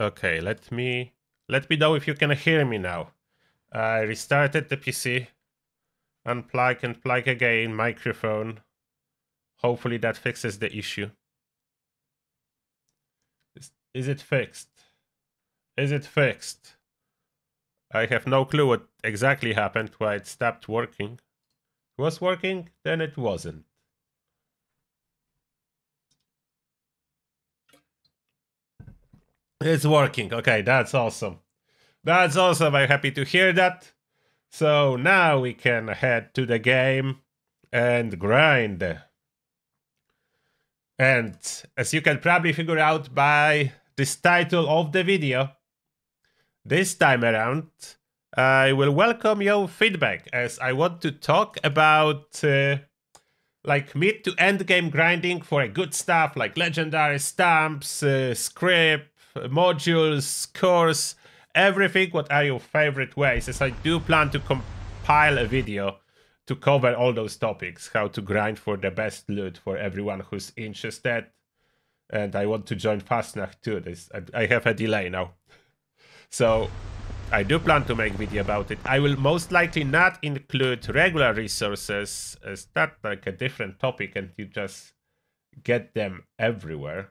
Okay, let me know if you can hear me now. I restarted the PC. Unplug and plug again, microphone. Hopefully that fixes the issue. Is it fixed? Is it fixed? I have no clue what exactly happened, why it stopped working. It was working, then it wasn't. It's working. Okay, that's awesome. That's awesome. I'm happy to hear that. So now we can head to the game and grind. And as you can probably figure out by this title of the video, this time around, I will welcome your feedback, as I want to talk about like mid to end game grinding for good stuff like legendary stamps, script, modules, cores, everything. What are your favorite ways? As I do plan to compile a video to cover all those topics, how to grind for the best loot for everyone who's interested. And I want to join Fasnacht too. I have a delay now. So I do plan to make a video about it. I will most likely not include regular resources, as that's like a different topic and you just get them everywhere.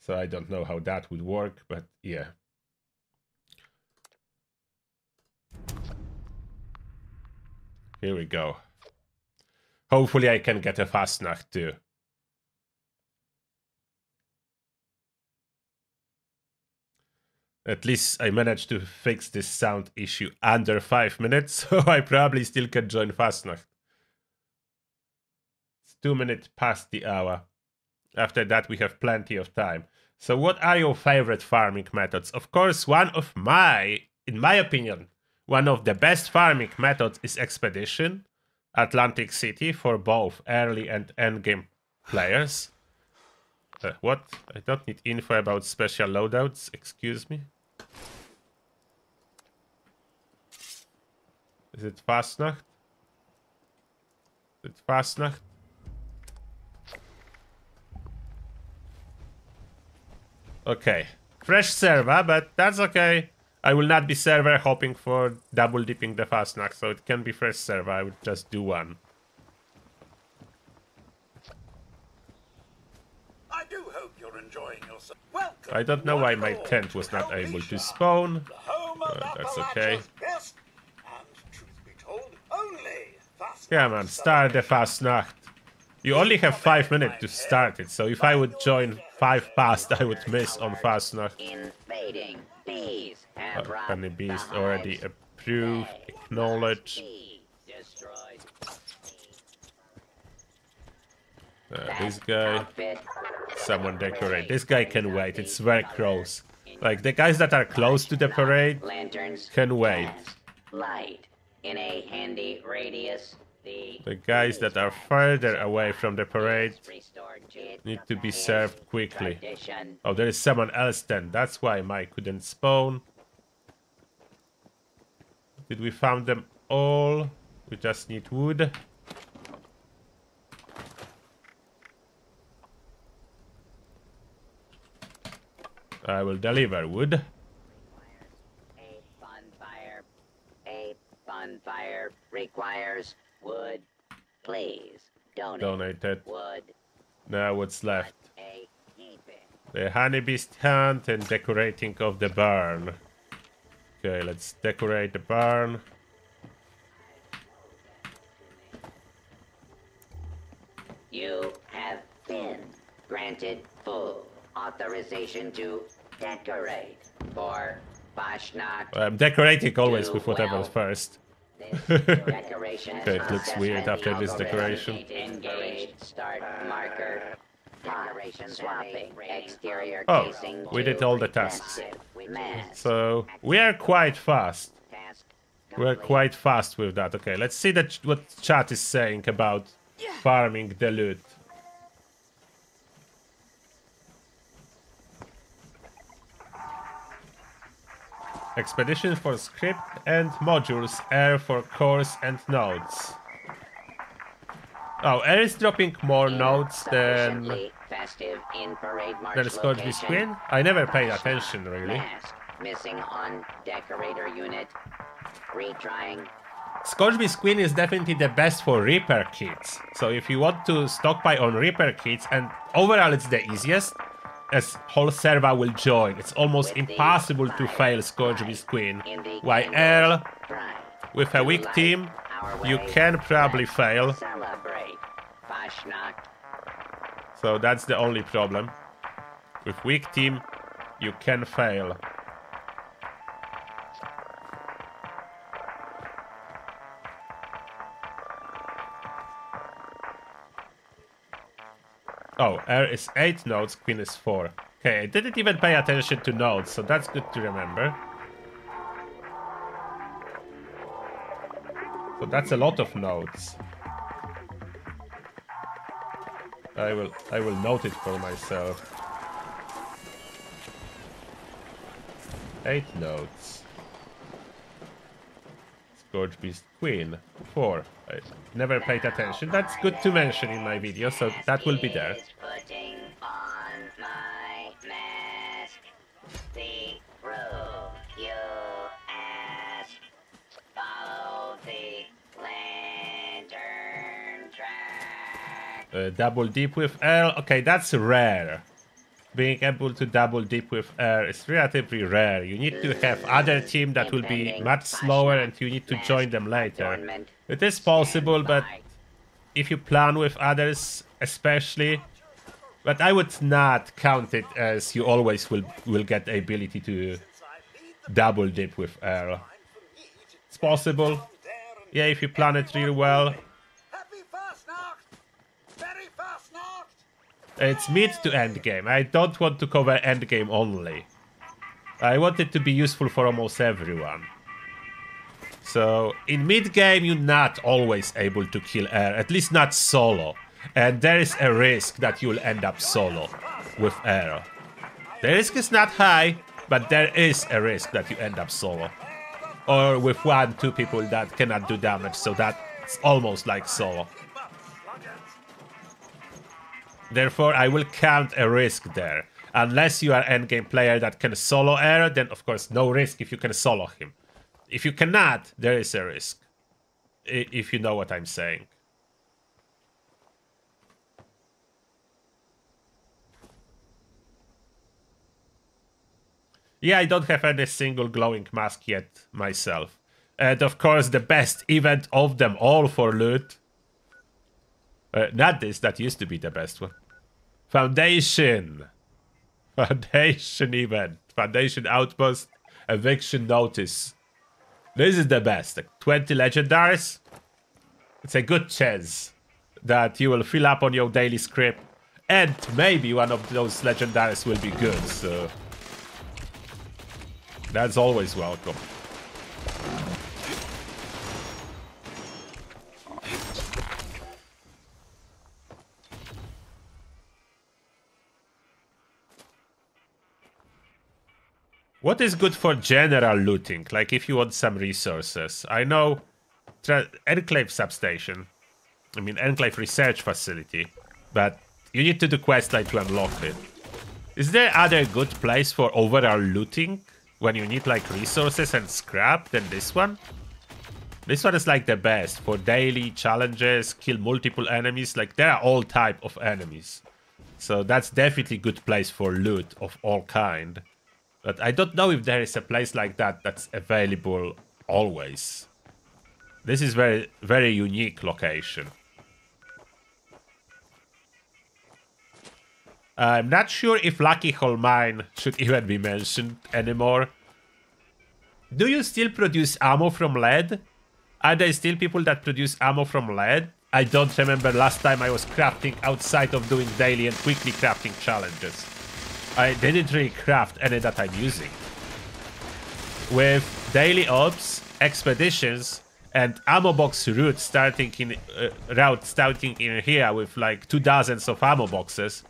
So I don't know how that would work, but yeah. Here we go. Hopefully I can get a Fasnacht too. At least I managed to fix this sound issue under 5 minutes, so I probably still can join Fasnacht. It's 2 minutes past the hour. After that, we have plenty of time. So what are your favorite farming methods? Of course, in my opinion, one of the best farming methods is Expedition, Atlantic City, for both early and endgame players. What? I don't need info about special loadouts, excuse me. Is it Fasnacht? Is it Fasnacht? Okay, fresh server, but that's okay. I will not be server hopping for double dipping the Fasnacht, so it can be fresh server. I would just do one. I do hope you're enjoying yourself. Welcome. I don't know why my tent was not able to spawn. That's okay. And truth be told, only Fasnacht. Yeah, man, start the Fasnacht. You only have 5 minutes to start it, so if I would join 5 past, I would miss on Fasnacht. Funny beast already approved, acknowledged. This guy, someone decorate. This guy can wait, it's very close. Like, the guys that are close to the parade can wait. In a handy radius. The guys that are further away from the parade need to be served quickly. Oh, there is someone else then. That's why Mike couldn't spawn. Did we find them all? We just need wood. I will deliver wood. A bonfire requires... wood, please donate. Donated. Wood. Now what's left? The honeybeast hunt and decorating of the barn. Okay, let's decorate the barn. You have been granted full authorization to decorate for Fasnacht. I'm decorating always with whatever's first. Okay, it looks weird after this decoration. Oh, we did all the tasks. So we are quite fast. We're quite fast with that. Okay, let's see that what chat is saying about farming the loot. Expedition for script and modules, Air for cores and nodes. Oh, Earl is dropping more notes than Scorchbeast Queen. I never paid attention really. Mask missing on decorator unit. Retrying. Scorchbeast Queen is definitely the best for Reaper kits. So if you want to stockpile on Reaper kits, and overall it's the easiest, as whole server will join. It's almost impossible to fail Scorchbeast Queen. While Earl, with a weak team, you can probably fail. So that's the only problem. With weak team, you can fail. Oh, Earl is 8 nodes, Queen is 4. Okay, I didn't even pay attention to nodes, so that's good to remember. So that's a lot of nodes. I will note it for myself. 8 nodes. Scorchbeast Queen, 4. I never paid attention. That's good to mention in my video, so that will be there. Double deep with Earl. Okay, that's rare. Being able to double deep with Earl is relatively rare. You need to have other team that will be much slower and you need to join them later. It is possible, but if you plan with others especially, but I would not count it as you always will get the ability to double dip with Earl. It's possible. Yeah, if you plan it real well. It's mid to end game. I don't want to cover end game only. I want it to be useful for almost everyone. So in mid game you're not always able to kill Earl, at least not solo. And there is a risk that you'll end up solo with Earl. The risk is not high, but there is a risk that you end up solo. Or with 1-2 people that cannot do damage, so that's almost like solo. Therefore, I will count a risk there. Unless you are an endgame player that can solo Earl, then of course no risk if you can solo him. If you cannot, there is a risk. If you know what I'm saying. Yeah, I don't have any single glowing mask yet myself. And of course the best event of them all for loot. Not this, that used to be the best one. Foundation! Foundation event. Foundation outpost. Eviction notice. This is the best. 20 legendaries. It's a good chance that you will fill up on your daily script. And maybe one of those legendaries will be good. So that's always welcome. What is good for general looting? Like if you want some resources. I know Enclave substation. I mean Enclave research facility. But you need to do questline to unlock it. Is there other good place for overall looting? When you need like resources and scrap than this one? This one is like the best for daily challenges, kill multiple enemies. Like there are all type of enemies. So that's definitely good place for loot of all kind. But I don't know if there is a place like that that's available always. This is very, very unique location. I'm not sure if Lucky Hole Mine should even be mentioned anymore. Do you still produce ammo from lead? Are there still people that produce ammo from lead? I don't remember last time I was crafting outside of doing daily and weekly crafting challenges. I didn't really craft any that I'm using. With daily ops, expeditions, and ammo box routes starting in here with like 2 dozens of ammo boxes,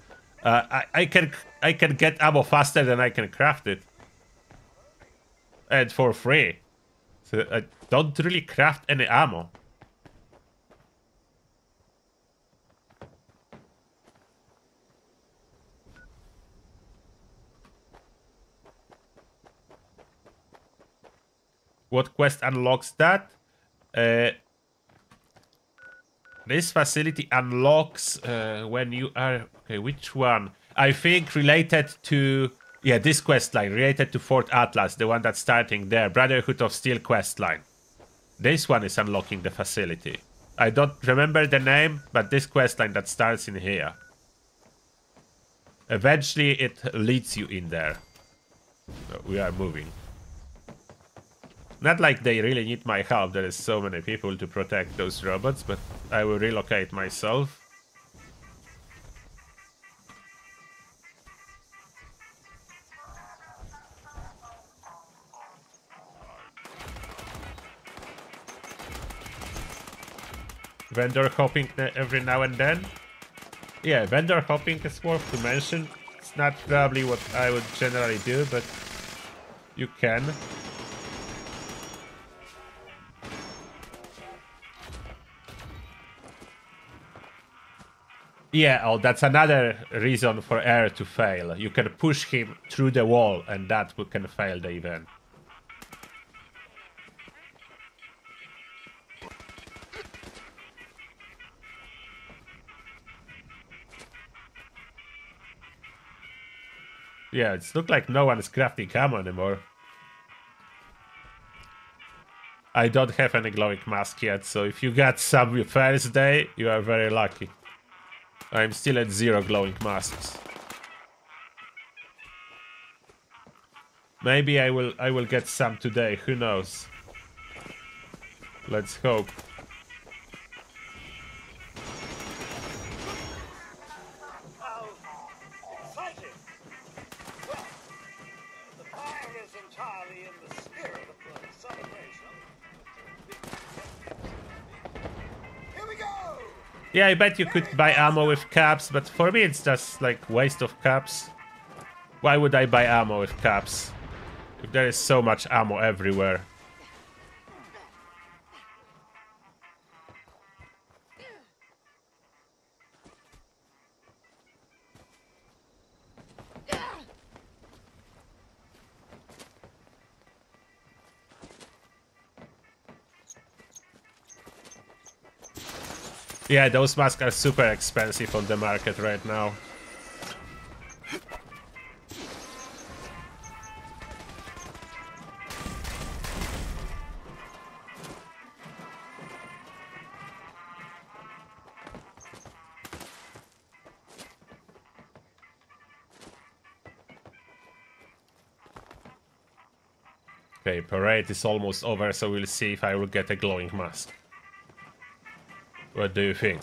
I can get ammo faster than I can craft it, and for free. So I don't really craft any ammo. What quest unlocks that? This facility unlocks when you are... Okay, which one? I think related to... Yeah, this quest line, related to Fort Atlas, the one that's starting there. Brotherhood of Steel quest line. This one is unlocking the facility. I don't remember the name, but this quest line that starts in here. Eventually it leads you in there. So we are moving. Not like they really need my help, there is so many people to protect those robots, but I will relocate myself. Vendor hopping every now and then. Yeah, vendor hopping is worth to mention. It's not probably what I would generally do, but you can. Yeah, oh, that's another reason for Earl to fail. You can push him through the wall and that can fail the event. Yeah, it's look like no one is crafting ammo anymore. I don't have any glowing mask yet, so if you got some your first day, you are very lucky. I'm still at 0 glowing masks. Maybe I will get some today, who knows. Let's hope. Yeah, I bet you could buy ammo with caps, but for me it's just like waste of caps. Why would I buy ammo with caps? If there is so much ammo everywhere. Yeah, those masks are super expensive on the market right now. Okay, parade is almost over, so we'll see if I will get a glowing mask. What do you think?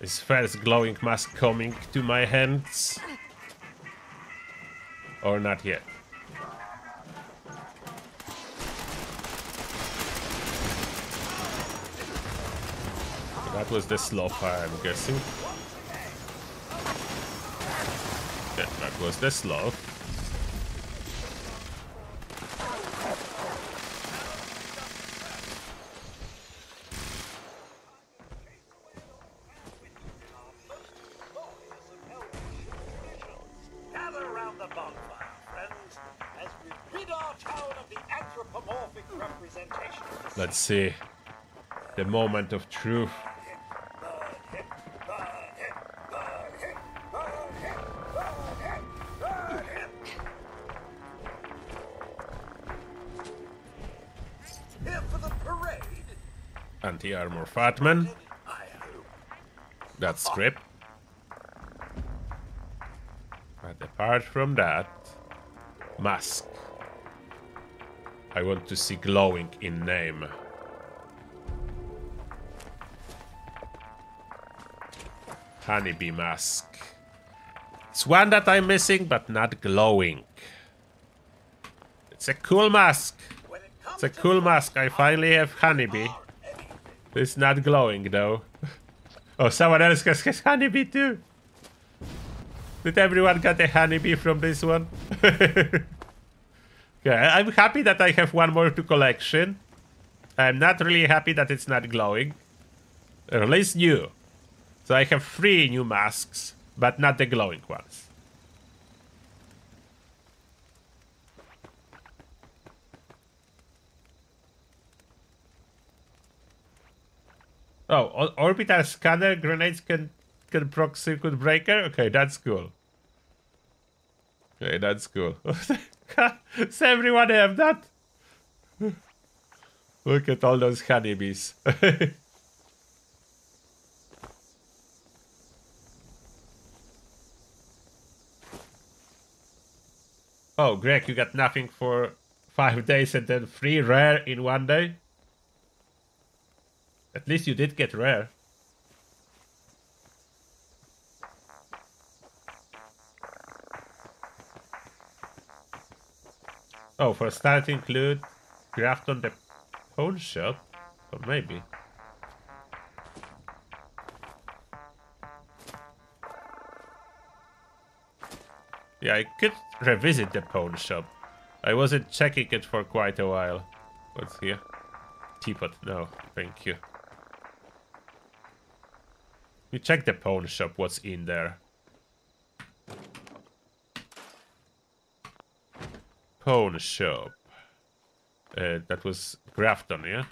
Is first glowing mask coming to my hands? Or not yet? That was the slow fire, I'm guessing. Yeah, that was the slow. Let's see, the moment of truth. Here for the parade. Anti-armor Fatman. That's script. But apart from that, mask. I want to see glowing in name. Honeybee mask. It's one that I'm missing, but not glowing. It's a cool mask. It's a cool mask. I finally have honeybee. It's not glowing though. Oh, someone else has honeybee too. Did everyone get a honeybee from this one? Yeah, I'm happy that I have one more to collection. I'm not really happy that it's not glowing. At least new. So I have 3 new masks, but not the glowing ones. So orbital scanner grenades can proc circuit breaker. Okay, that's cool. Okay, that's cool. Does everyone have that? Look at all those honeybees. Oh, Greg, you got nothing for 5 days and then 3 rare in 1 day? At least you did get rare. Oh, for start include Grafton the pawn shop, or maybe. Yeah, I could revisit the pawn shop. I wasn't checking it for quite a while. What's here? Teapot, no, thank you. We check the pawn shop, what's in there. Pawn shop. That was Grafton, yeah?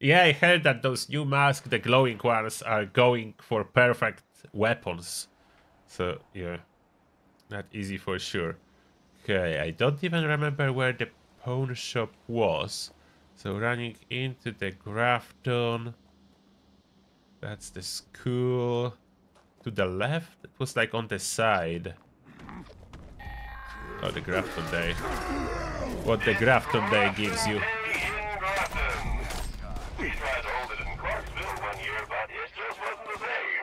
Yeah, I heard that those new masks, the glowing ones, are going for perfect weapons. So, yeah. Not easy for sure. Okay, I don't even remember where the pawn shop was. So running into the Grafton. That's the school. To the left? It was like on the side. Oh, the Grafton Day. What the Grafton Day gives you. We tried to hold it in Clarksville 1 year, but it just wasn't the same.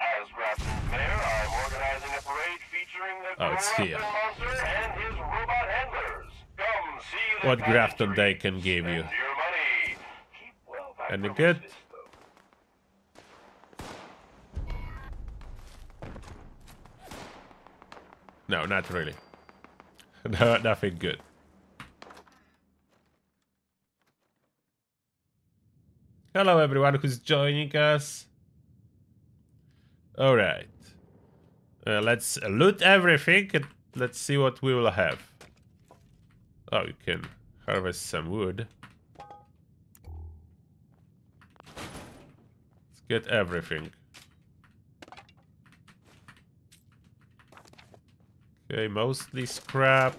As Grafton's mayor, I'm organizing a parade featuring the Grafton monster and his robot handlers. Come see what Grafton Day can give you. And the good. No, not really. No, nothing good. Hello everyone who's joining us. Alright. Let's loot everything and let's see what we will have. Oh, you can harvest some wood. Let's get everything. Okay, mostly scrap.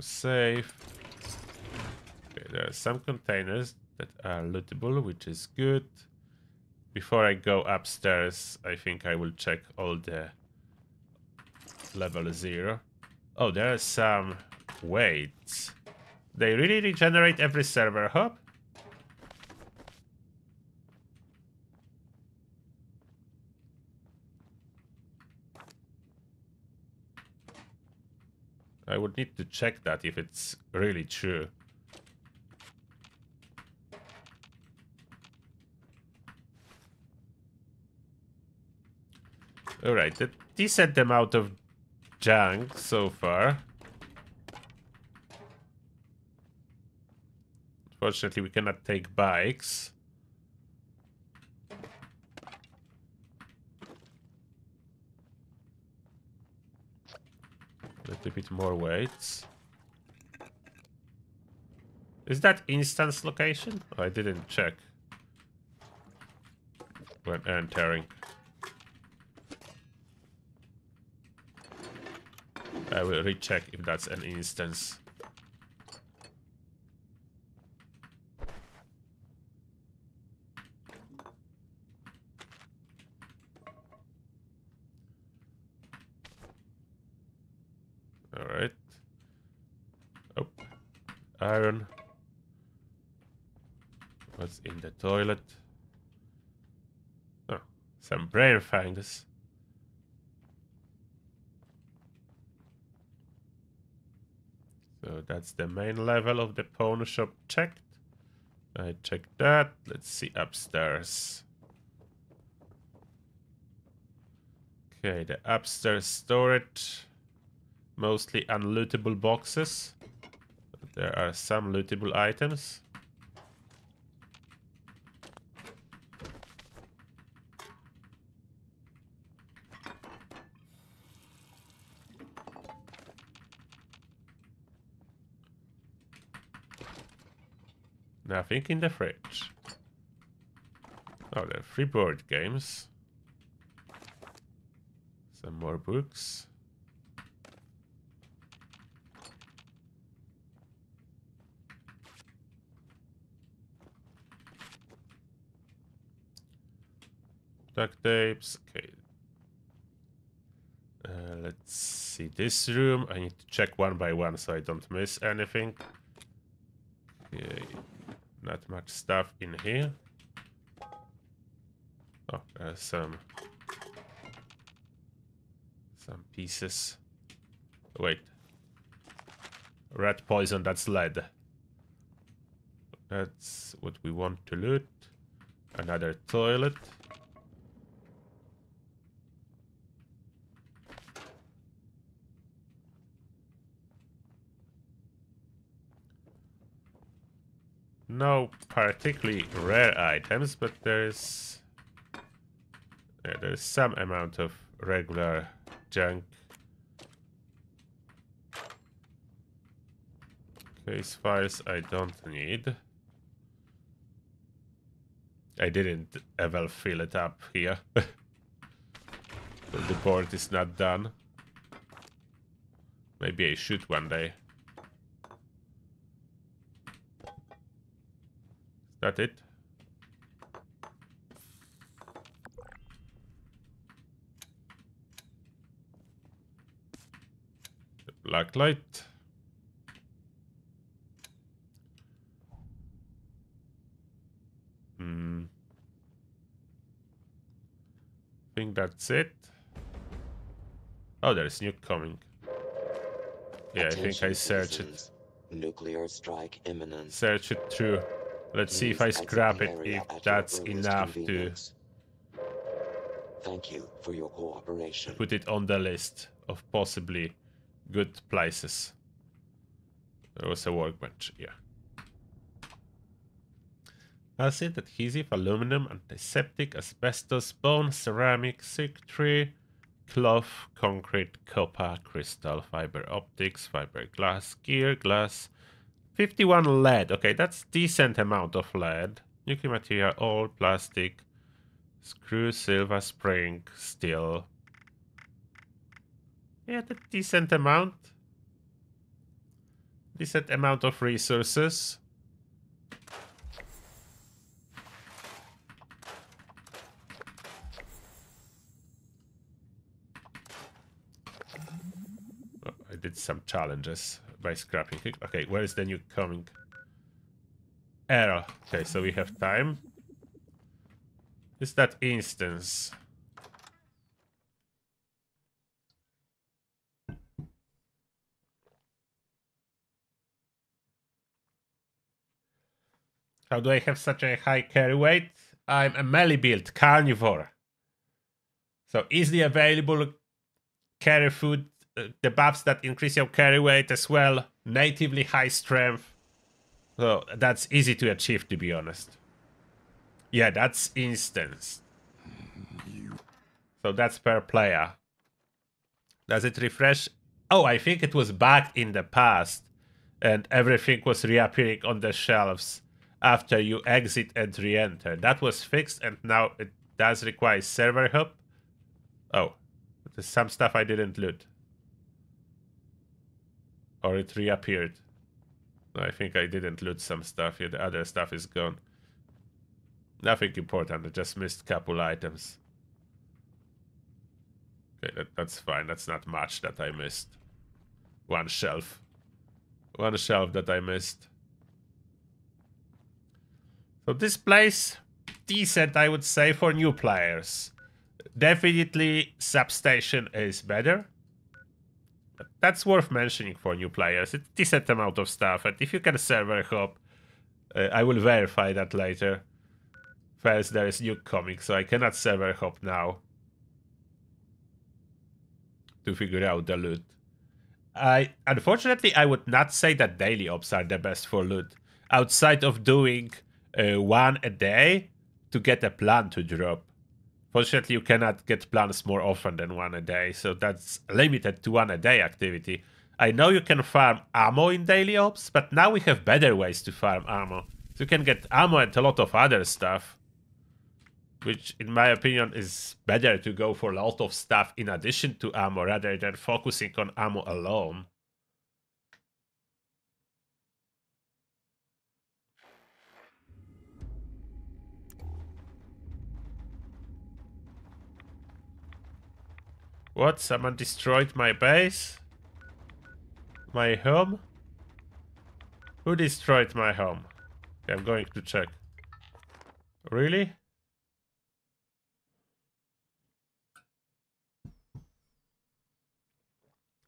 Safe. Okay, there are some containers that are lootable, which is good. Before I go upstairs, I think I will check all the level 0. Oh, there are some weights. They really regenerate every server hub. I would need to check that if it's really true. Alright, a decent amount of junk so far. Unfortunately, we cannot take bikes. A little bit more weights. Is that instance location? Oh, I didn't check when entering. I will recheck if that's an instance. Iron. What's in the toilet? Oh, some brain fangs. So that's the main level of the pawn shop checked. I checked that. Let's see upstairs. Okay, the upstairs storage. Mostly unlootable boxes. There are some lootable items. Nothing in the fridge. Oh, there are 3 board games. Some more books. Duct tapes. Okay. Let's see this room. I need to check one by one so I don't miss anything. Okay. Not much stuff in here. Oh, there's some pieces. Wait. Rat poison, that's lead. That's what we want to loot. Another toilet. No particularly rare items, but there's some amount of regular junk. Case files I don't need. I didn't ever fill it up here. The board is not done. Maybe I should one day. That it. The black light. I think that's it. Oh, there's nuke coming. Yeah, attention, I think I search it. Nuclear strike imminent. Search it through. Let's see if I scrap it, if that's enough to thank you for your cooperation. Put it on the list of possibly good places. There was a workbench, yeah. Acid, adhesive, aluminum, antiseptic, asbestos, bone, ceramic, silk tree, cloth, concrete, copper, crystal, fiber optics, fiberglass, gear, glass, 51 lead. Okay, that's decent amount of lead. Nuclear material, all plastic, screw, silver, spring, steel. Yeah, that's decent amount. Decent amount of resources. Oh, I did some challenges by scrapping. Okay, where is the nuke coming? Earl. Okay, so we have time. Is that instance? How do I have such a high carry weight? I'm a melee build, carnivore. So easily available carry food. The buffs that increase your carry weight as well, natively high strength. So that's easy to achieve, to be honest. Yeah, that's instance. So that's per player. Does it refresh? Oh, I think it was back in the past and everything was reappearing on the shelves after you exit and re-enter. That was fixed and now it does require server hub. Oh, there's some stuff I didn't loot. Or it reappeared. No, I think I didn't loot some stuff here. The other stuff is gone. Nothing important. I just missed a couple items. Okay, that's fine. That's not much that I missed. One shelf. One shelf that I missed. So this place, decent, I would say, for new players. Definitely substation is better. That's worth mentioning for new players. It's a decent amount of stuff, and if you can server hop, I will verify that later. First, there is nuke coming, so I cannot server hop now to figure out the loot. Unfortunately, I would not say that daily ops are the best for loot. Outside of doing one a day to get a plan to drop. Fortunately, you cannot get plans more often than one a day, so that's limited to one a day activity. I know you can farm ammo in daily ops, but now we have better ways to farm ammo. So you can get ammo and a lot of other stuff, which in my opinion is better to go for a lot of stuff in addition to ammo rather than focusing on ammo alone. What? Someone destroyed my base? My home? Who destroyed my home? Okay, I'm going to check. Really?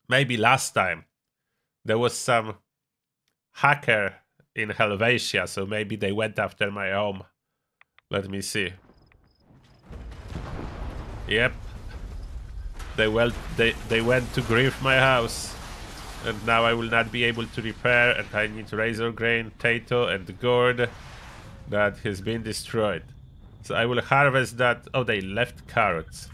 Maybe last time there was some hacker in Helvetia, so maybe they went after my home. Let me see. Yep. They went to grief my house. And now I will not be able to repair, and I need razor grain, potato, and gourd that has been destroyed. So I will harvest that. Oh, they left carrots.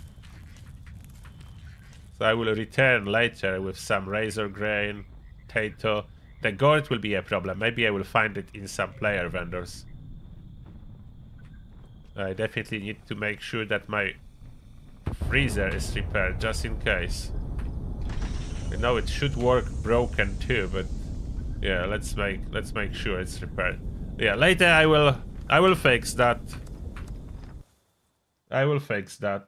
So I will return later with some razor grain, potato. The gourd will be a problem. Maybe I will find it in some player vendors. I definitely need to make sure that my freezer is repaired, just in case. I know it should work broken too, but yeah, let's make sure it's repaired. Yeah, later I will fix that. I will fix that.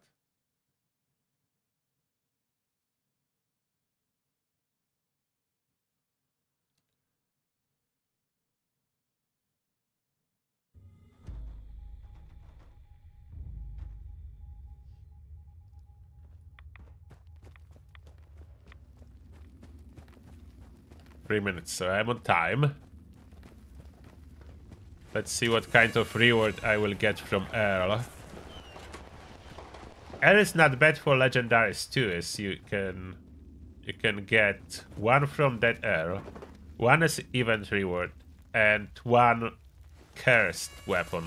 Minutes, so I'm on time. Let's see what kind of reward I will get from Earl. Earl is not bad for legendaries too, as you can get one from that Earl, one as event reward, and one cursed weapon.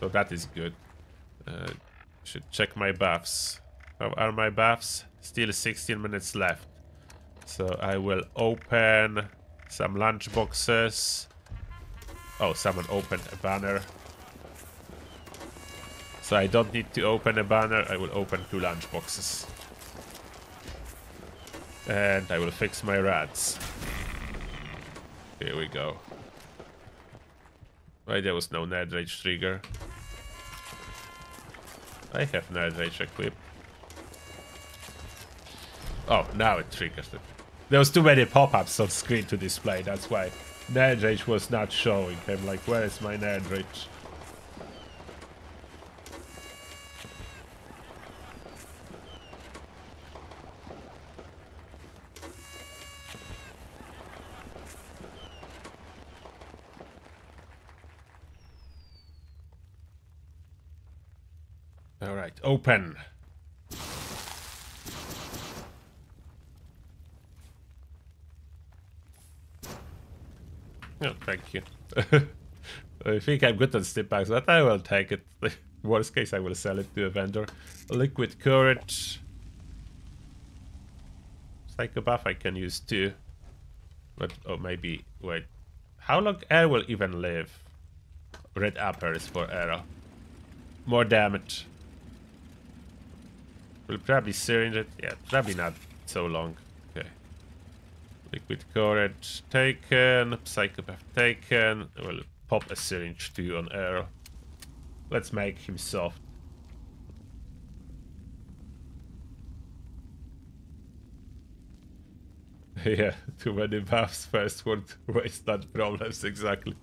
So that is good. Should check my buffs. How are my buffs? Still 16 minutes left. So I will open some lunch boxes. Oh, someone opened a banner. So I don't need to open a banner. I will open 2 lunch boxes. And I will fix my rats. Here we go. Why there was no Nerd Rage trigger? I have Nerd Rage equipped. Oh, now it triggers it. There was too many pop-ups on screen to display, that's why Nerd Rage was not showing. I'm like, where is my Nerd Rage? Alright, open. Oh, thank you. I think I'm good on stick packs, but I will take it. Worst case, I will sell it to a vendor. Liquid Courage. Psycho buff I can use too. But, oh, maybe, wait. How long Air will even live? Red upper is for Arrow. More damage. Will probably syringe it. Yeah, probably not so long. Liquid Courage taken, Psychopath taken. We'll pop a syringe too on Earl. Let's make him soft. Yeah, too many buffs. First word waste that problems, exactly.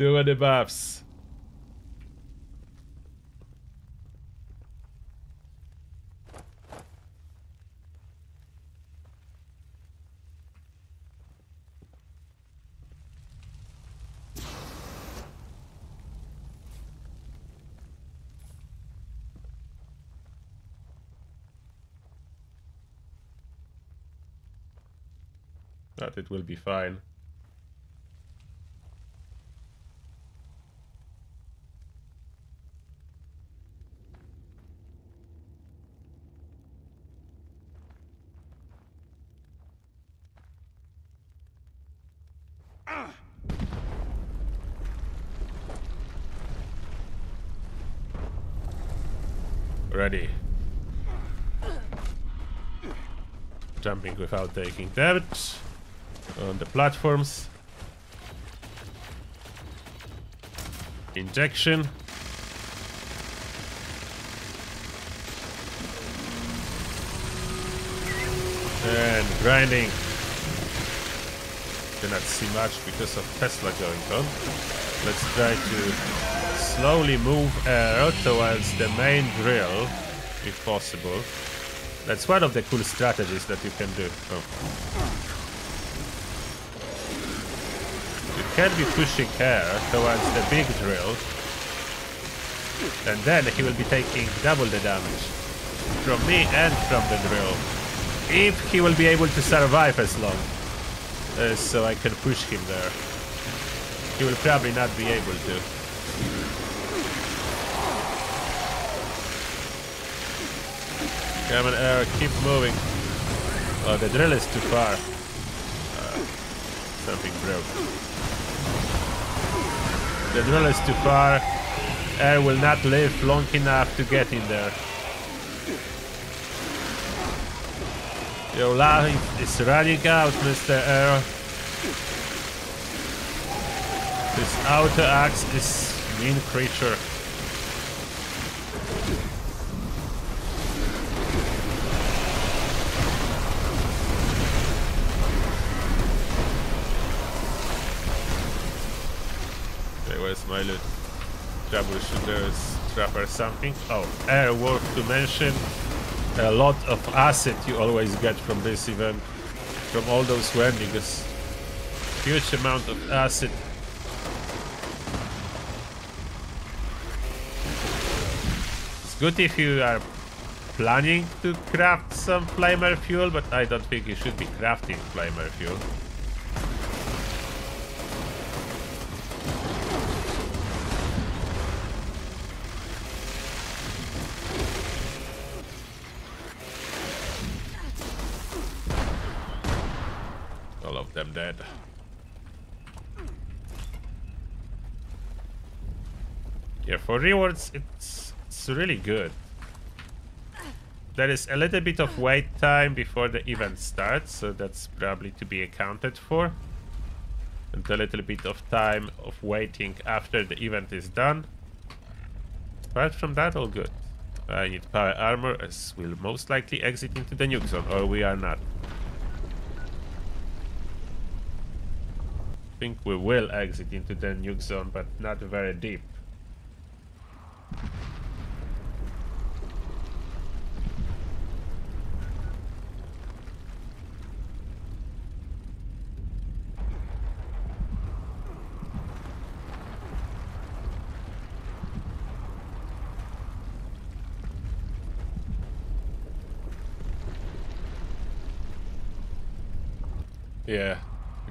Too many buffs. That it will be fine. Ready. Jumping without taking damage on the platforms. Injection. And grinding. Cannot see much because of Tesla going on. Let's try to slowly move Earl towards the main drill if possible. That's one of the cool strategies that you can do. Oh. You can be pushing Earl towards the big drill, and then he will be taking double the damage from me and from the drill, if he will be able to survive as long. So I can push him there. He will probably not be able to. Come on, Earl, keep moving. Oh, the drill is too far. Something broke. The drill is too far. Earl will not live long enough to get in there. Your life is running out, Mr. Earl. This auto axe is a mean creature. Okay, where's my loot? Troubleshooters, trap or something? Oh, worth to mention. A lot of acid you always get from this event, from all those wendigos. Huge amount of acid. It's good if you are planning to craft some flamer fuel, but I don't think you should be crafting flamer fuel. Them dead. Yeah, for rewards it's really good. There is a little bit of wait time before the event starts, so that's probably to be accounted for, and a little bit of time of waiting after the event is done. Apart from that, all good. I need power armor as we'll most likely exit into the nuke zone, or we are not. I think we will exit into the nuke zone, but not very deep. Yeah.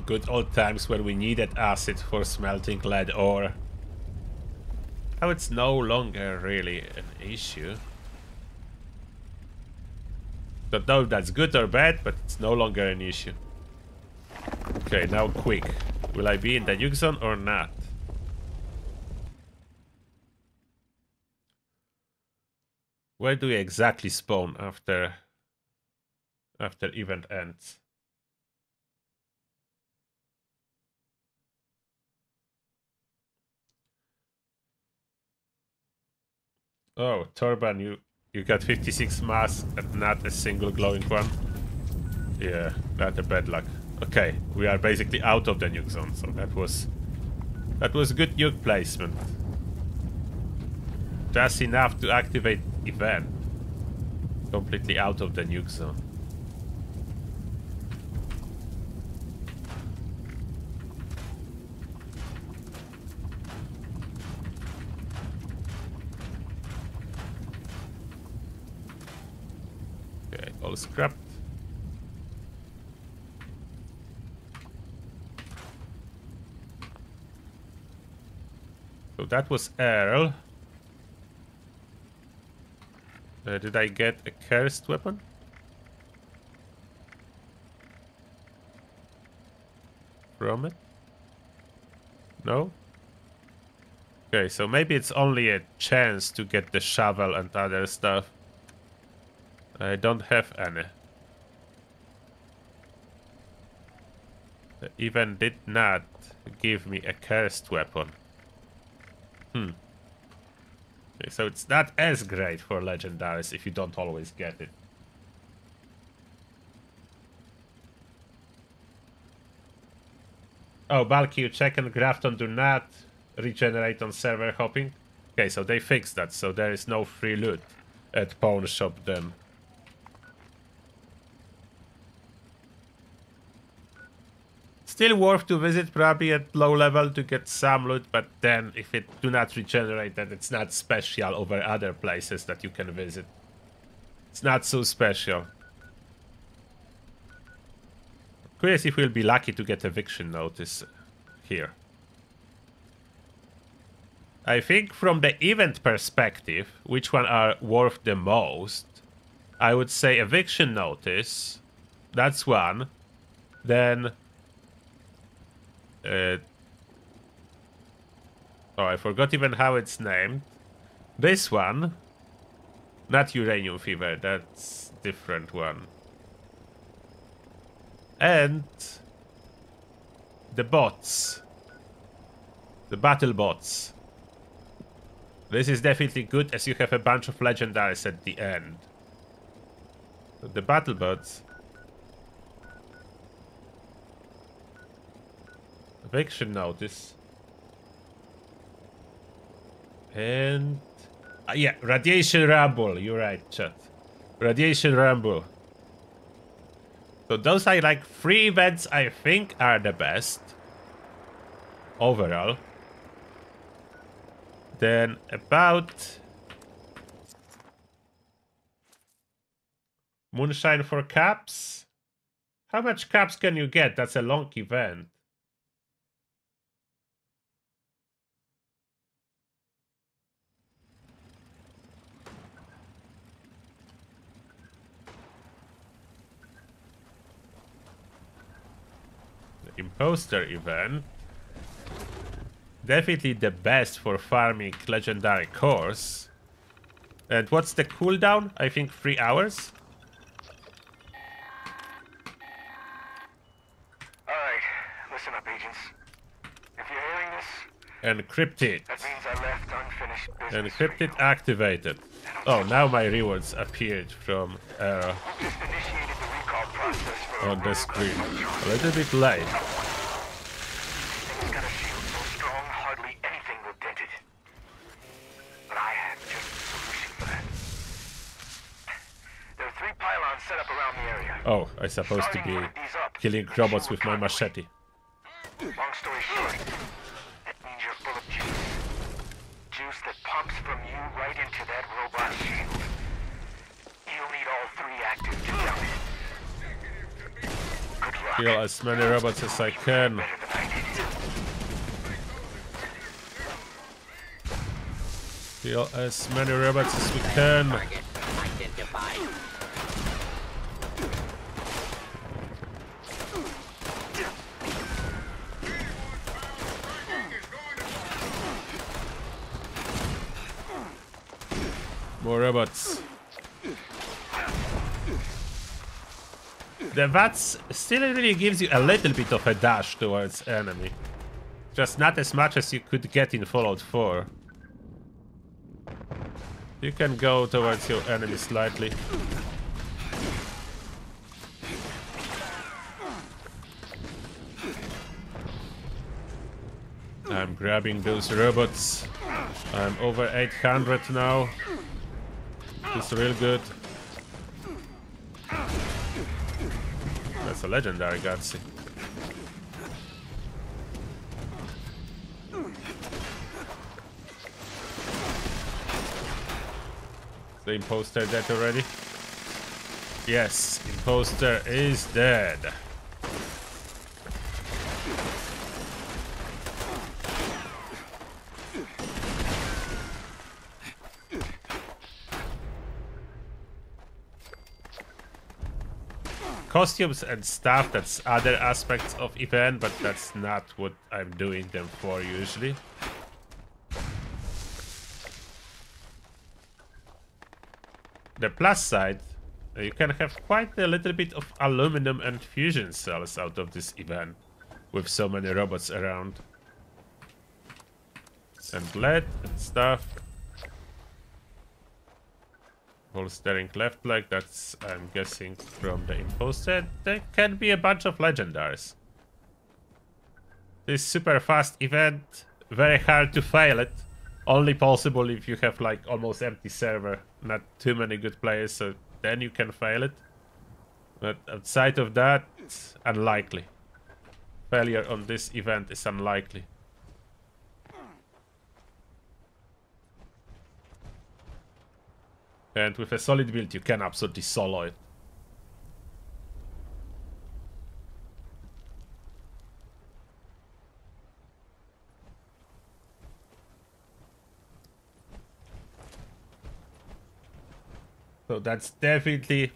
Good old times when we needed acid for smelting lead ore. Now it's no longer really an issue. Don't know if that's good or bad, but it's no longer an issue. Okay, now quick. Will I be in the nuke zone or not? Where do we exactly spawn after event ends? Oh, Torban, you got 56 masks and not a single glowing one. Yeah, not a bad luck. Okay, we are basically out of the nuke zone, so that was good nuke placement. Just enough to activate event. Completely out of the nuke zone. All scrapped. So that was Earl. Did I get a cursed weapon? From it? No? Okay, so maybe it's only a chance to get the shovel and other stuff. I don't have any. The event did not give me a cursed weapon. Okay, so it's not as great for legendaries if you don't always get it. Oh, Balky, you check and Grafton do not regenerate on server hopping. Okay, so they fixed that, so there is no free loot at pawn shop then. Still worth to visit probably at low level to get some loot, but then if it do not regenerate, then it's not special over other places that you can visit. It's not so special. Curious if we'll be lucky to get eviction notice here. I think from the event perspective, which one are worth the most, I would say eviction notice, that's one. Then oh, I forgot even how it's named. This one, not uranium fever, that's different one. And the bots, the battle bots. This is definitely good as you have a bunch of legendaries at the end. The battle bots. Eviction notice. And yeah, radiation rumble. You're right, chat. Radiation rumble. So those are like three events I think are the best overall. Then about moonshine for caps. How much caps can you get? That's a long event. Imposter event, definitely the best for farming legendary cores. And what's the cooldown? I think 3 hours. All right, listen up, agents. If you're hearing this, encrypted. That means I left unfinished business. Encrypted activated. Oh, now my rewards appeared from Error. On the screen. A little bit late. It's got a shield so strong, hardly anything will dent it. But I have just a solution for that. There are 3 pylons set up around the area. Oh, I'm supposed to be killing robots with my machete. Long story short, that means you're full of juice. Juice that pumps from you right into that robot shield. You'll need all 3 active to down it. Kill as many robots as I can. Kill as many robots as we can. More robots. The VATS still really gives you a little bit of a dash towards enemy. Just not as much as you could get in Fallout 4. You can go towards your enemy slightly. I'm grabbing those robots. I'm over 800 now. It's real good. That's a legendary Gutsy. The Imposter dead already? Yes, Imposter is dead. costumes and stuff, that's other aspects of event, but that's not what I'm doing them for usually. The plus side, you can have quite a little bit of aluminum and fusion cells out of this event with so many robots around. And lead and stuff. Holstering left leg, that's, I'm guessing, from the Imposter. There can be a bunch of legendaries. This super fast event, very hard to fail it. Only possible if you have like almost empty server, not too many good players, so then you can fail it. But outside of that, it's unlikely. Failure on this event is unlikely. And with a solid build, you can absolutely solo it. So that's definitely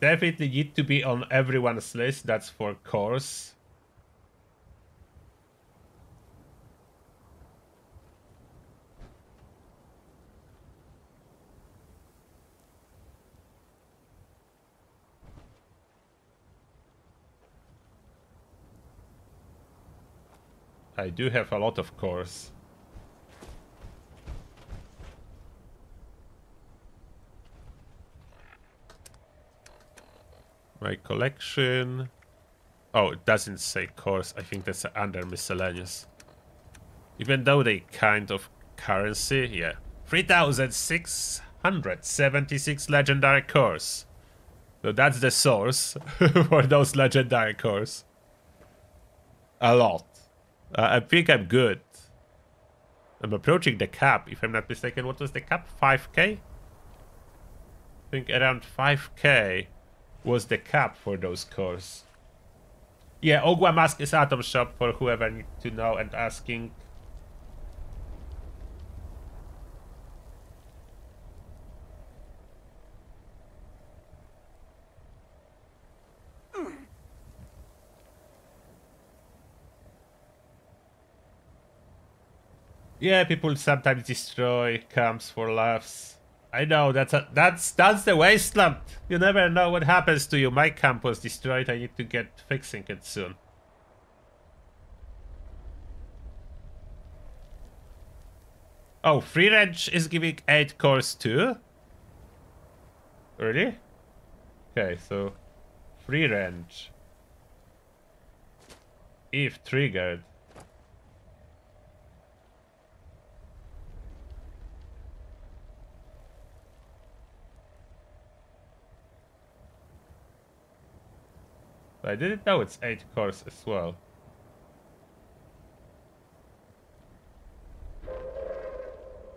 need to be on everyone's list. That's for course. I do have a lot of cores. My collection. Oh, it doesn't say cores. I think that's under miscellaneous. Even though they kind of currency, yeah. 3,676 legendary cores. So that's the source for those legendary cores. A lot. I think I'm good. I'm approaching the cap, if I'm not mistaken. What was the cap? 5K? I think around 5K was the cap for those cores. Yeah, Ogwa Mask is Atom Shop for whoever needs to know and asking. Yeah, people sometimes destroy camps for laughs. I know, that's the wasteland. You never know what happens to you. My camp was destroyed. I need to get fixing it soon. Oh, Free Range is giving 8 cores too? Really? Okay, so Free Range. If triggered. I didn't know it's 8 cores as well.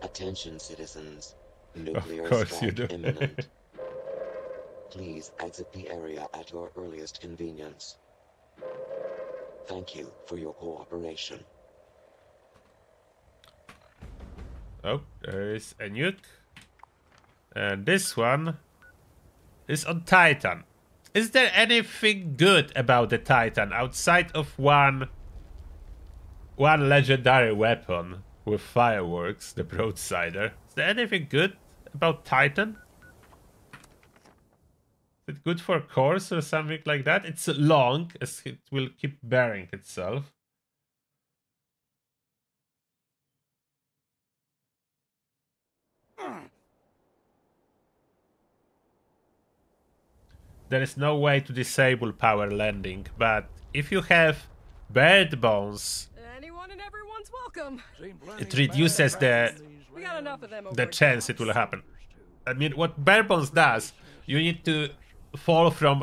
Attention, citizens. Nuclear strike imminent. Please exit the area at your earliest convenience. Thank you for your cooperation. Oh, there is a nuke. And this one is on Titan. Is there anything good about the Titan outside of one legendary weapon with fireworks, the Broadsider? Is there anything good about Titan? Is it good for cores or something like that? It's long, as it will keep bearing itself. There is no way to disable power landing, but if you have bird bones, anyone and everyone's welcome. It reduces the chance it will happen. I mean, what bird bones does, you need to fall from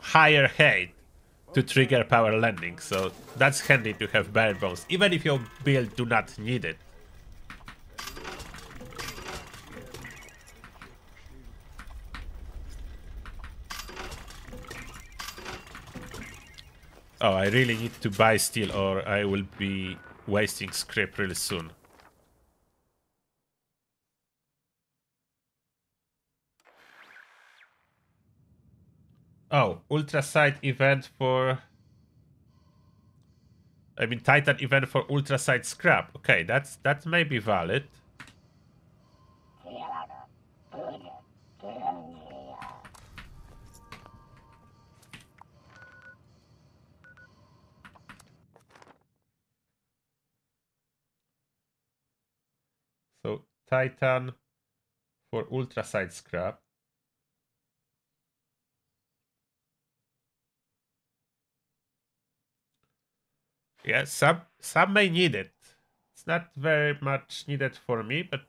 higher height to trigger power landing, so that's handy to have bird bones, even if your build do not need it. Oh, I really need to buy steel or I will be wasting scrap really soon. Oh, Ultracite event for... I mean, Titan event for Ultracite scrap. Okay, that may be valid. So, Titan for Ultracite scrap. Yeah, some may need it. It's not very much needed for me, but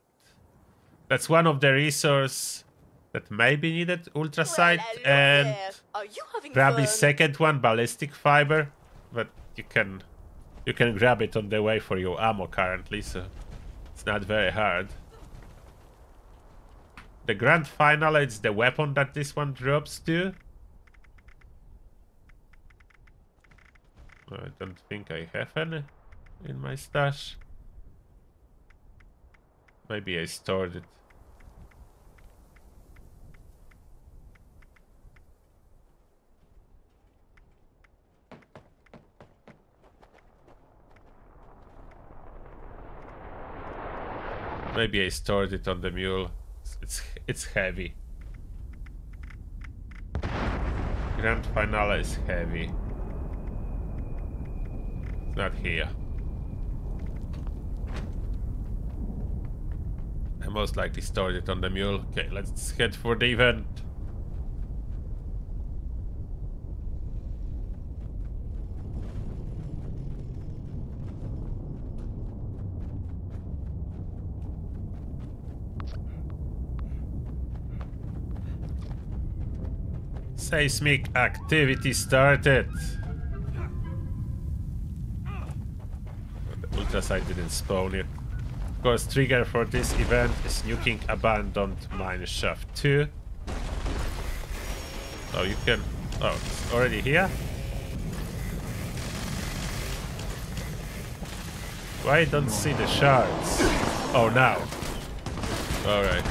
that's one of the resources that may be needed. Ultracite, well, and probably second one, ballistic fiber, but you can grab it on the way for your ammo currently, so it's not very hard. The grand final, it's the weapon that this one drops to. I don't think I have any in my stash. Maybe I stored it. Maybe I stored it on the mule. It's heavy. Grand Finale is heavy. Not here. I most likely stored it on the mule. Okay, let's head for the event. Seismic activity started. Ultracite didn't spawn it. Of course, trigger for this event is nuking abandoned mine shaft 2. Oh, you can... Oh, it's already here? Why don't see the shards? Oh, now. Alright.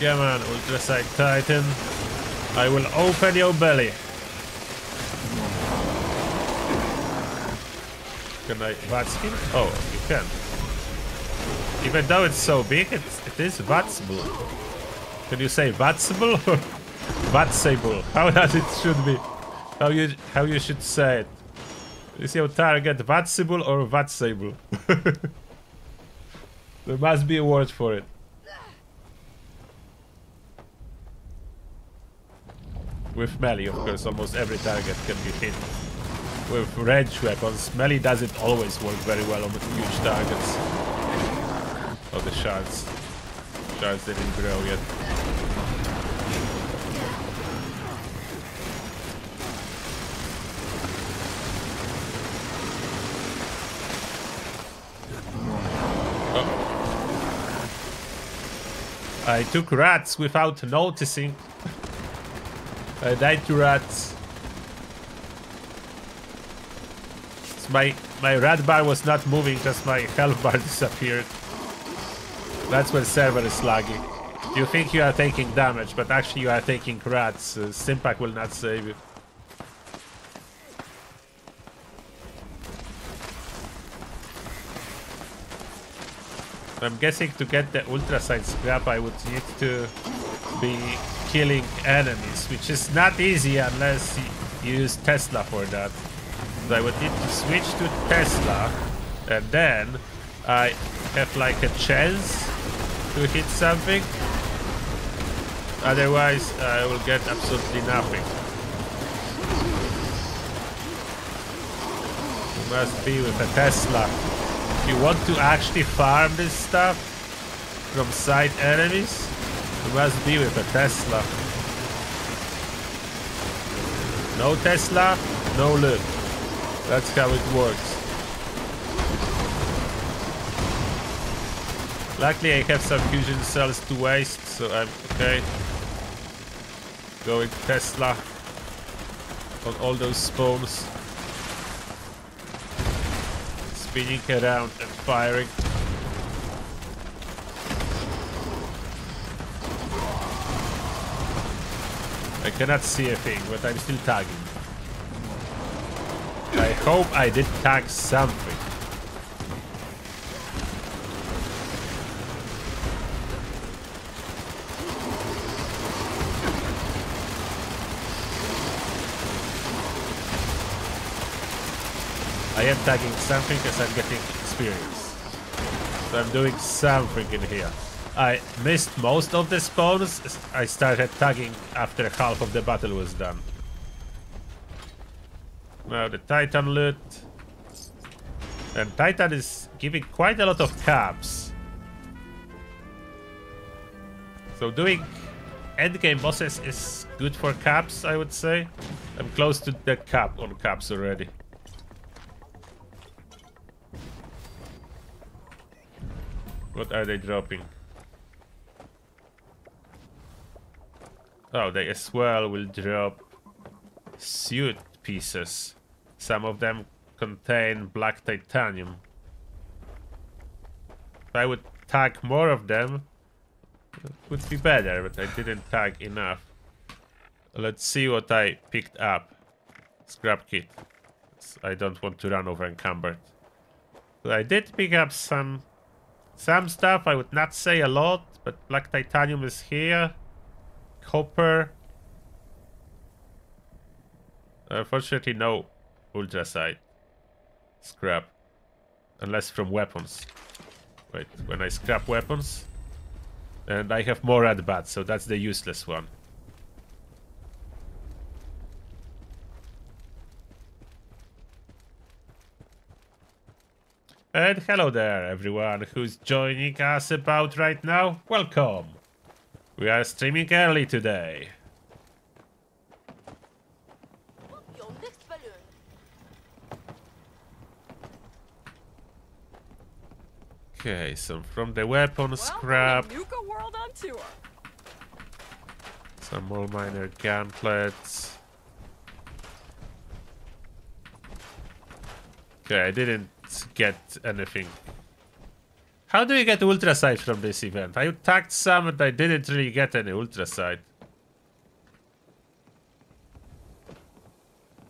Come on, Ultracite Titan. I will open your belly. Can I VATS him? Oh, you can. Even though it's so big, it is VATSable. Can you say VATSable or VATSable? How does it should be? How you should say it? Is your target VATSable or VATSable? There must be a word for it. With melee, of course, almost every target can be hit. With range weapons, melee doesn't always work very well on huge targets. Oh, the shards. Shards didn't grow yet. Uh-oh. I took rats without noticing. I died to rats. So my rat bar was not moving because my health bar disappeared. That's when server is lagging. You think you are taking damage, but actually you are taking rats. Simpac will not save you. I'm guessing to get the Ultracite scrap I would need to be killing enemies, which is not easy unless you use Tesla for that. So I would need to switch to Tesla, and then I have like a chance to hit something. Otherwise, I will get absolutely nothing. You must be with a Tesla. If you want to actually farm this stuff from side enemies, you must be with a Tesla. No Tesla, no loot. That's how it works. Luckily I have some fusion cells to waste, so I'm okay. Going Tesla on all those spawns. Spinning around and firing. I cannot see a thing, but I'm still tagging. I hope I did tag something. I am tagging something as I'm getting experience. So I'm doing something in here. I missed most of the spawns. I started tagging after half of the battle was done. Now the Titan loot. And Titan is giving quite a lot of caps. So doing endgame bosses is good for caps, I would say. I'm close to the cap on caps already. What are they dropping? Oh, they as well will drop suit pieces. Some of them contain Black Titanium. If I would tag more of them, it would be better, but I didn't tag enough. Let's see what I picked up. Scrap kit. I don't want to run over encumbered. But I did pick up some stuff. I would not say a lot, but Black Titanium is here. Copper. Unfortunately, no Ultracite scrap. Unless from weapons. Wait, when I scrap weapons. And I have more at bats, so that's the useless one. And hello there, everyone who's joining us about right now. Welcome! We are streaming early today. Okay, so from the weapon scrap, some more minor gauntlets. Okay, I didn't get anything. How do you get Ultracite from this event? I tagged some and I didn't really get any Ultracite.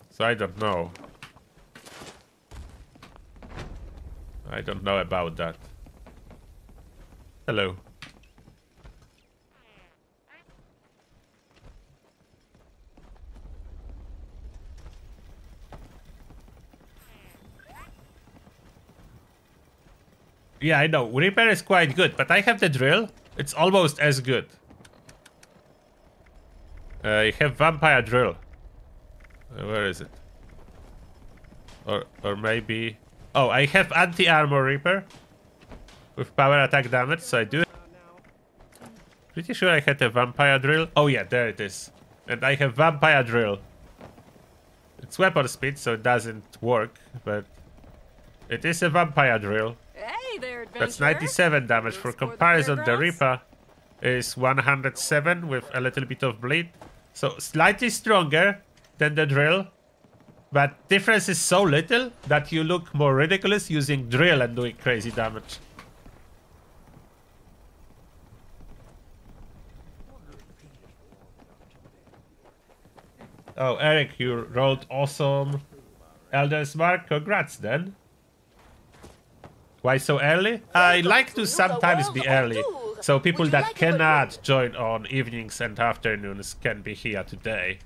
So I don't know. I don't know about that. Hello. Yeah, I know. Reaper is quite good, but I have the drill. It's almost as good. I have Vampire drill. Where is it? Or maybe... Oh, I have Anti-armor Reaper. With power attack damage, so I do... Pretty sure I had a Vampire drill. Oh yeah, there it is. And I have Vampire drill. It's weapon speed, so it doesn't work, but... It is a Vampire drill. Hey there, adventurer. That's 97 damage. For comparison, the Reaper is 107 with a little bit of bleed. So slightly stronger than the drill. But difference is so little that you look more ridiculous using drill and doing crazy damage. Oh, Eric, you rolled awesome. Elder's Mark, congrats then. Why so early? I like to sometimes be early, so people that cannot join on evenings and afternoons can be here today.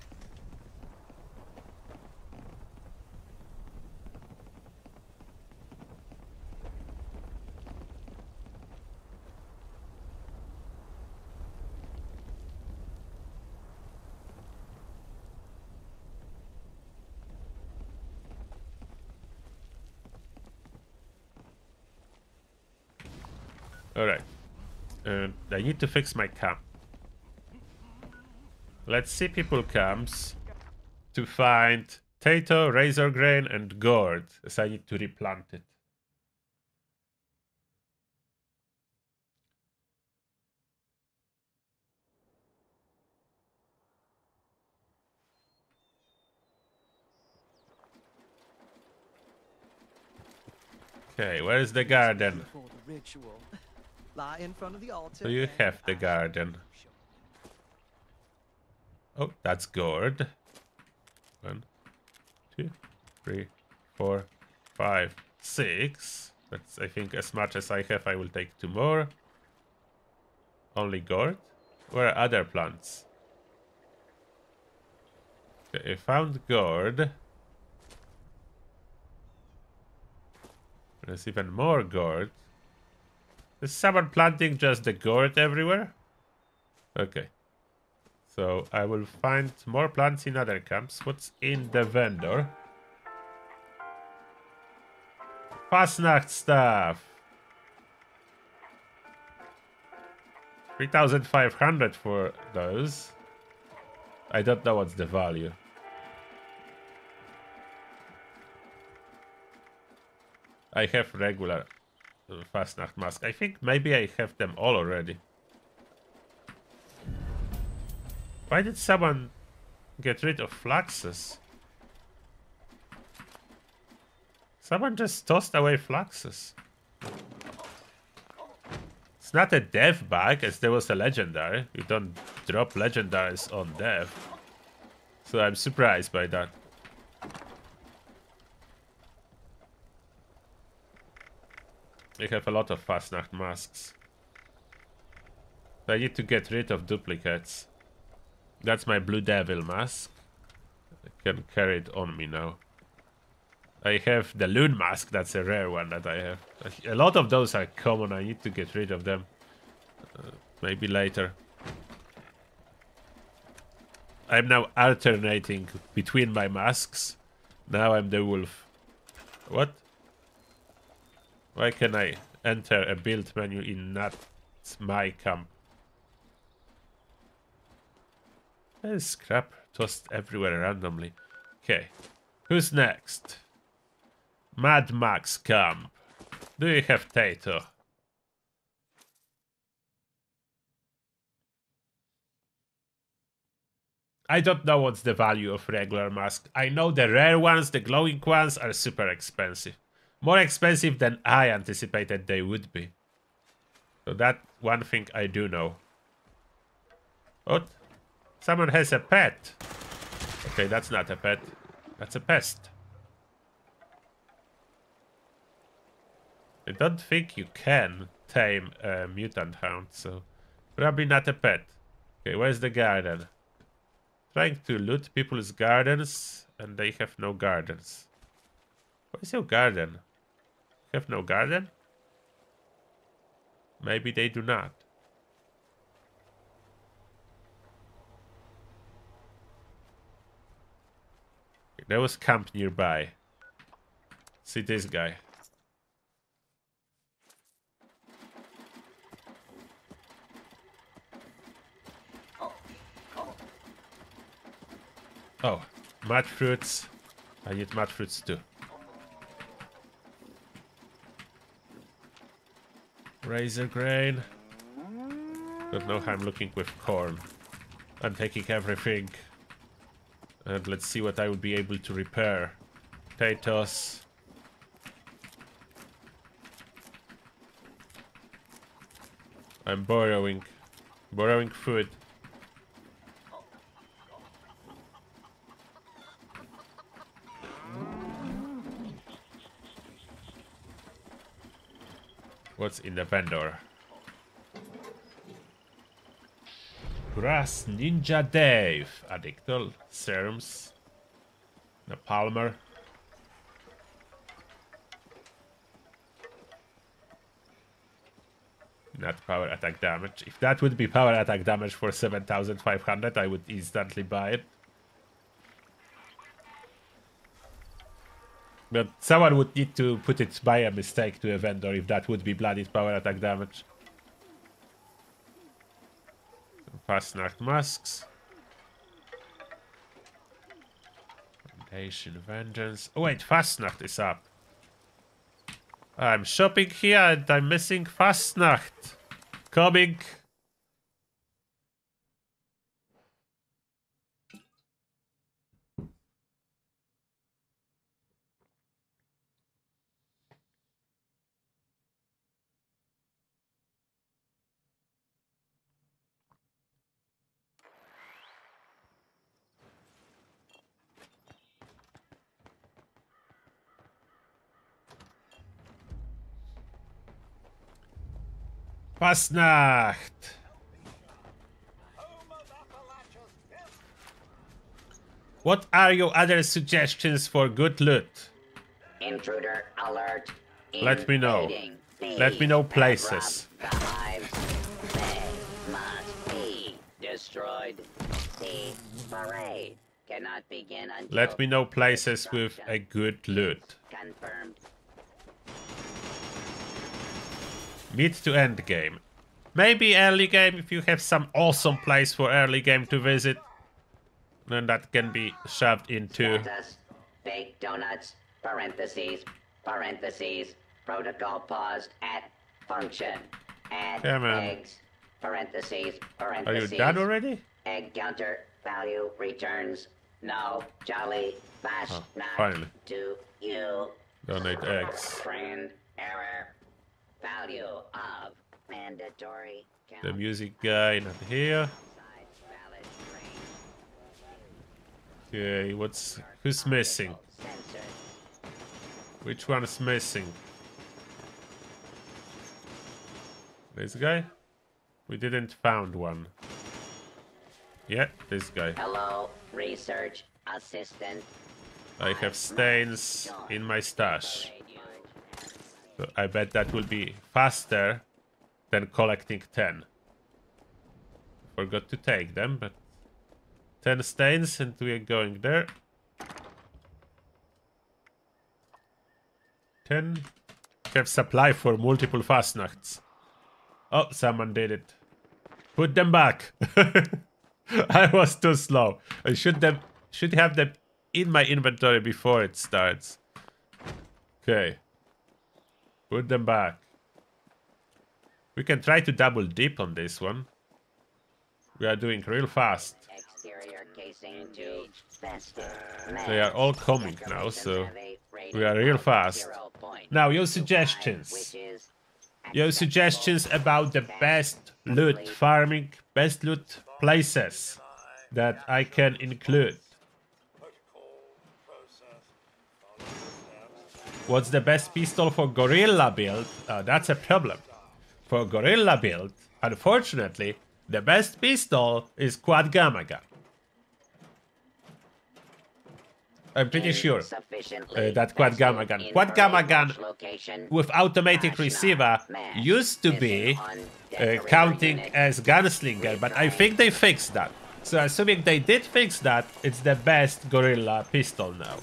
Alright, I need to fix my camp. Let's see people camps to find potato, razor grain and gourd, as I need to replant it. Okay, where is the garden? In front of the altar. So you have the garden. Oh, that's good. 1, 2, 3, 4, 5, 6. That's, I think, as much as I have. I will take 2 more. Only gourd? Where are other plants? Okay, I found gourd. There's even more gourd. Is someone planting just the gourd everywhere? Okay. So I will find more plants in other camps. What's in the vendor? Fasnacht stuff! 3,500 for those. I don't know what's the value. I have regular Fasnacht mask. I think maybe I have them all already. Why did someone get rid of fluxes? Someone just tossed away fluxes. It's not a death bag, as there was a legendary. You don't drop legendaries on death. So I'm surprised by that. I have a lot of Fasnacht masks. I need to get rid of duplicates. That's my Blue Devil mask. I can carry it on me now. I have the Loon mask. That's a rare one that I have. A lot of those are common. I need to get rid of them. Maybe later. I'm now alternating between my masks. Now I'm the wolf. What? Why can I enter a build menu in not my camp? There's scrap tossed everywhere randomly. Okay, who's next? Mad Max camp. Do you have Tato? I don't know what's the value of regular masks. I know the rare ones, the glowing ones, are super expensive. More expensive than I anticipated they would be. So that one thing I do know. What? Someone has a pet. Okay, that's not a pet. That's a pest. I don't think you can tame a mutant hound, so probably not a pet. Okay, where's the garden? Trying to loot people's gardens, and they have no gardens. Where's your garden? Have no garden? Maybe they do not. There was camp nearby. See this guy. Oh, mud fruits. I need mud fruits too. Razor grain. Don't know how I'm looking with corn. I'm taking everything. And let's see what I would be able to repair. Potatoes. I'm borrowing. Borrowing food. What's in the vendor? Grass Ninja Dave, Addictol, Serums, Napalmer. Not power attack damage. If that would be power attack damage for 7,500, I would instantly buy it. But someone would need to put it by a mistake to a vendor if that would be bloodied power attack damage. Fasnacht masks. Foundation vengeance. Oh wait, Fasnacht is up. I'm shopping here and I'm missing Fasnacht. Coming. Fasnacht. What are your other suggestions for good loot? Intruder alert. Let me know. Let me know places. Destroyed. The parade cannot begin until let me know places with a good loot. Confirmed. Mid to end game. Maybe early game if you have some awesome place for early game to visit. Then that can be shoved into. Status, baked donuts, parentheses, protocol paused at function. Add eggs. Parentheses. Are you done already? Egg counter value returns. No jolly flash not to you. Donate eggs. Friend error. Value of mandatory count. The music guy not here. Okay, who's missing? Which one is missing? This guy? We didn't found one. Yeah, this guy. Hello, research assistant. I have stains in my stash. So I bet that will be faster than collecting 10. Forgot to take them, but 10 stains and we are going there. 10. Have supply for multiple Fastnachts. Oh, someone did it. Put them back. I was too slow. I should have them in my inventory before it starts. Okay. Put them back. We can try to double dip on this one. We are doing real fast. They are all coming now, so we are real fast. Now, your suggestions. Your suggestions about the best loot farming, best loot places that I can include. What's the best pistol for gorilla build? That's a problem. For gorilla build, unfortunately, the best pistol is quad Gamma Gun. I'm pretty sure that Quad Gamma Gun with automatic receiver used to be counting as gunslinger, but I think they fixed that. So assuming they did fix that, it's the best gorilla pistol now.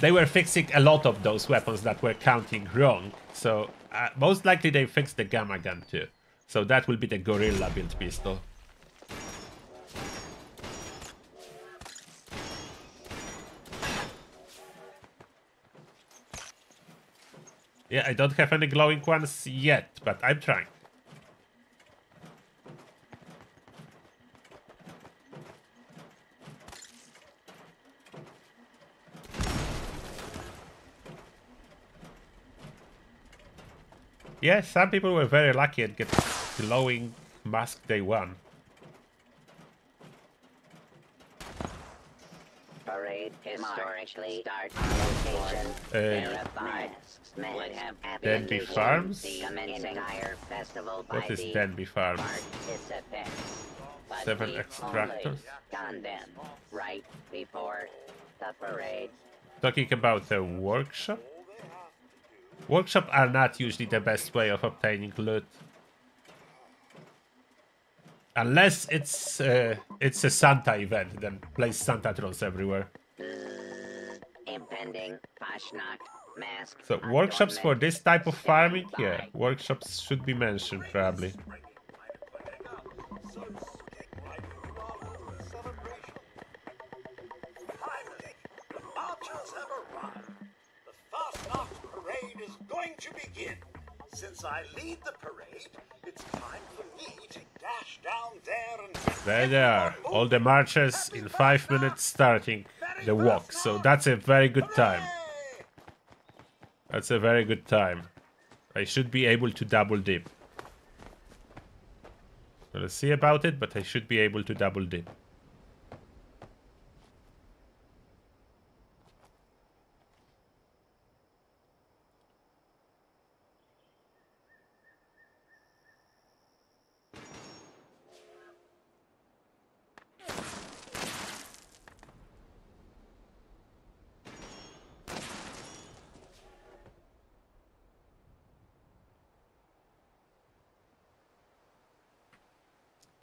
They were fixing a lot of those weapons that were counting wrong, so most likely they fixed the Gamma Gun too. So that will be the gorilla build pistol. Yeah, I don't have any glowing ones yet, but I'm trying. Yeah, some people were very lucky and get glowing mask day one. Parade historically start location verified. Denby Farms? What is Denby Farms? 7 extractors? Right before the parade. Talking about the workshop? Workshops are not usually the best way of obtaining loot. Unless it's a Santa event, then place Santatrons everywhere. Impending Fasnacht. So workshops for this type of farming? Yeah, workshops should be mentioned probably. The Fasnacht parade is going to begin. Since I lead the parade, it's time for me to dash down there and there they are. All the marches in 5 minutes starting the walk. So that's a very good time. That's a very good time. I should be able to double dip. We'll see about it, but I should be able to double dip.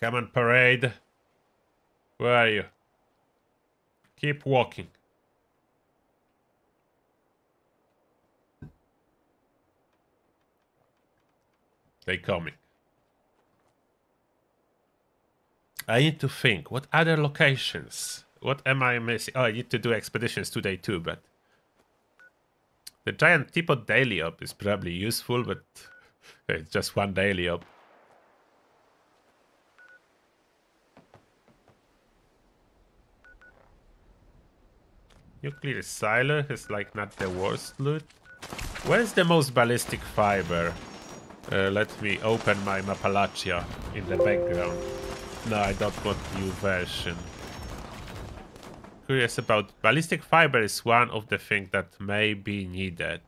Come on, parade. Where are you? Keep walking. They coming. I need to think. What other locations? What am I missing? Oh, I need to do expeditions today too, but... The giant teapot daily op is probably useful, but... It's just one daily op. Nuclear silo is like not the worst loot. Where's the most ballistic fiber? Let me open my Mapalachia in the background. No, I don't want new version. Curious about ballistic fiber is one of the things that may be needed.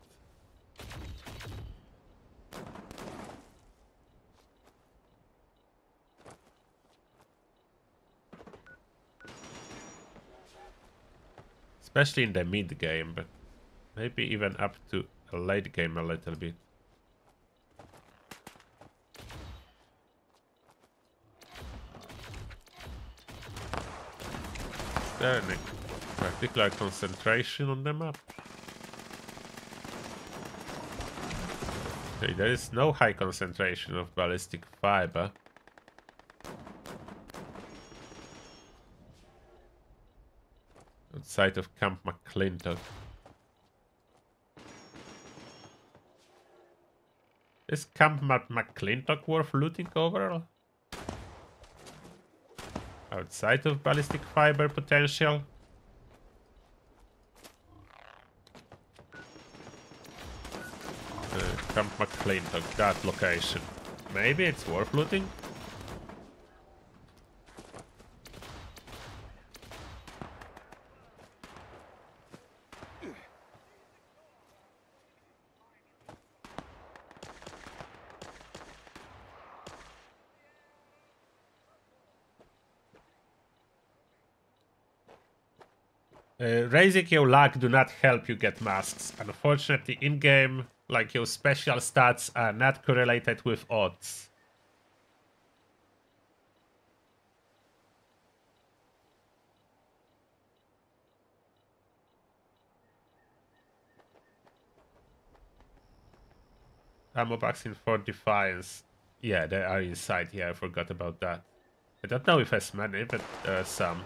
Especially in the mid game, but maybe even up to a late game a little bit. There is a particular concentration on the map. Okay, there is no high concentration of ballistic fiber. Outside of Camp McClintock. Is Camp McClintock worth looting overall? Outside of ballistic fiber potential. Camp McClintock, that location. Maybe it's worth looting? Raising your luck do not help you get masks. Unfortunately, in-game, like your special stats are not correlated with odds. Ammo box in 4 Defiance. Yeah, they are inside here. Yeah, I forgot about that. I don't know if as many, but some.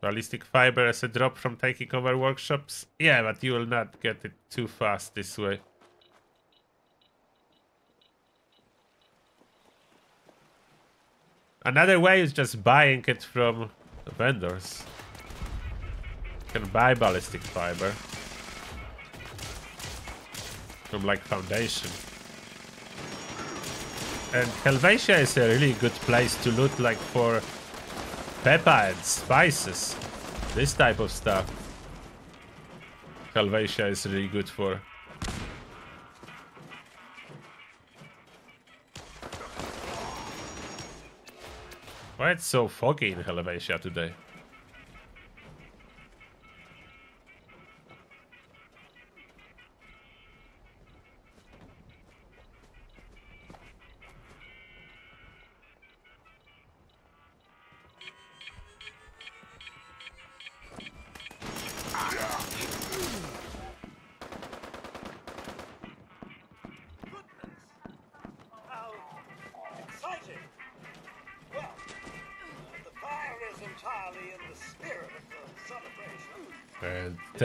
Ballistic fiber as a drop from taking over workshops. Yeah, but you will not get it too fast this way. Another way is just buying it from vendors. You can buy ballistic fiber from like Foundation. And Helvetia is a really good place to loot like for pepper and spices, this type of stuff. Helvetia is really good for. Why it's so foggy in Helvetia today?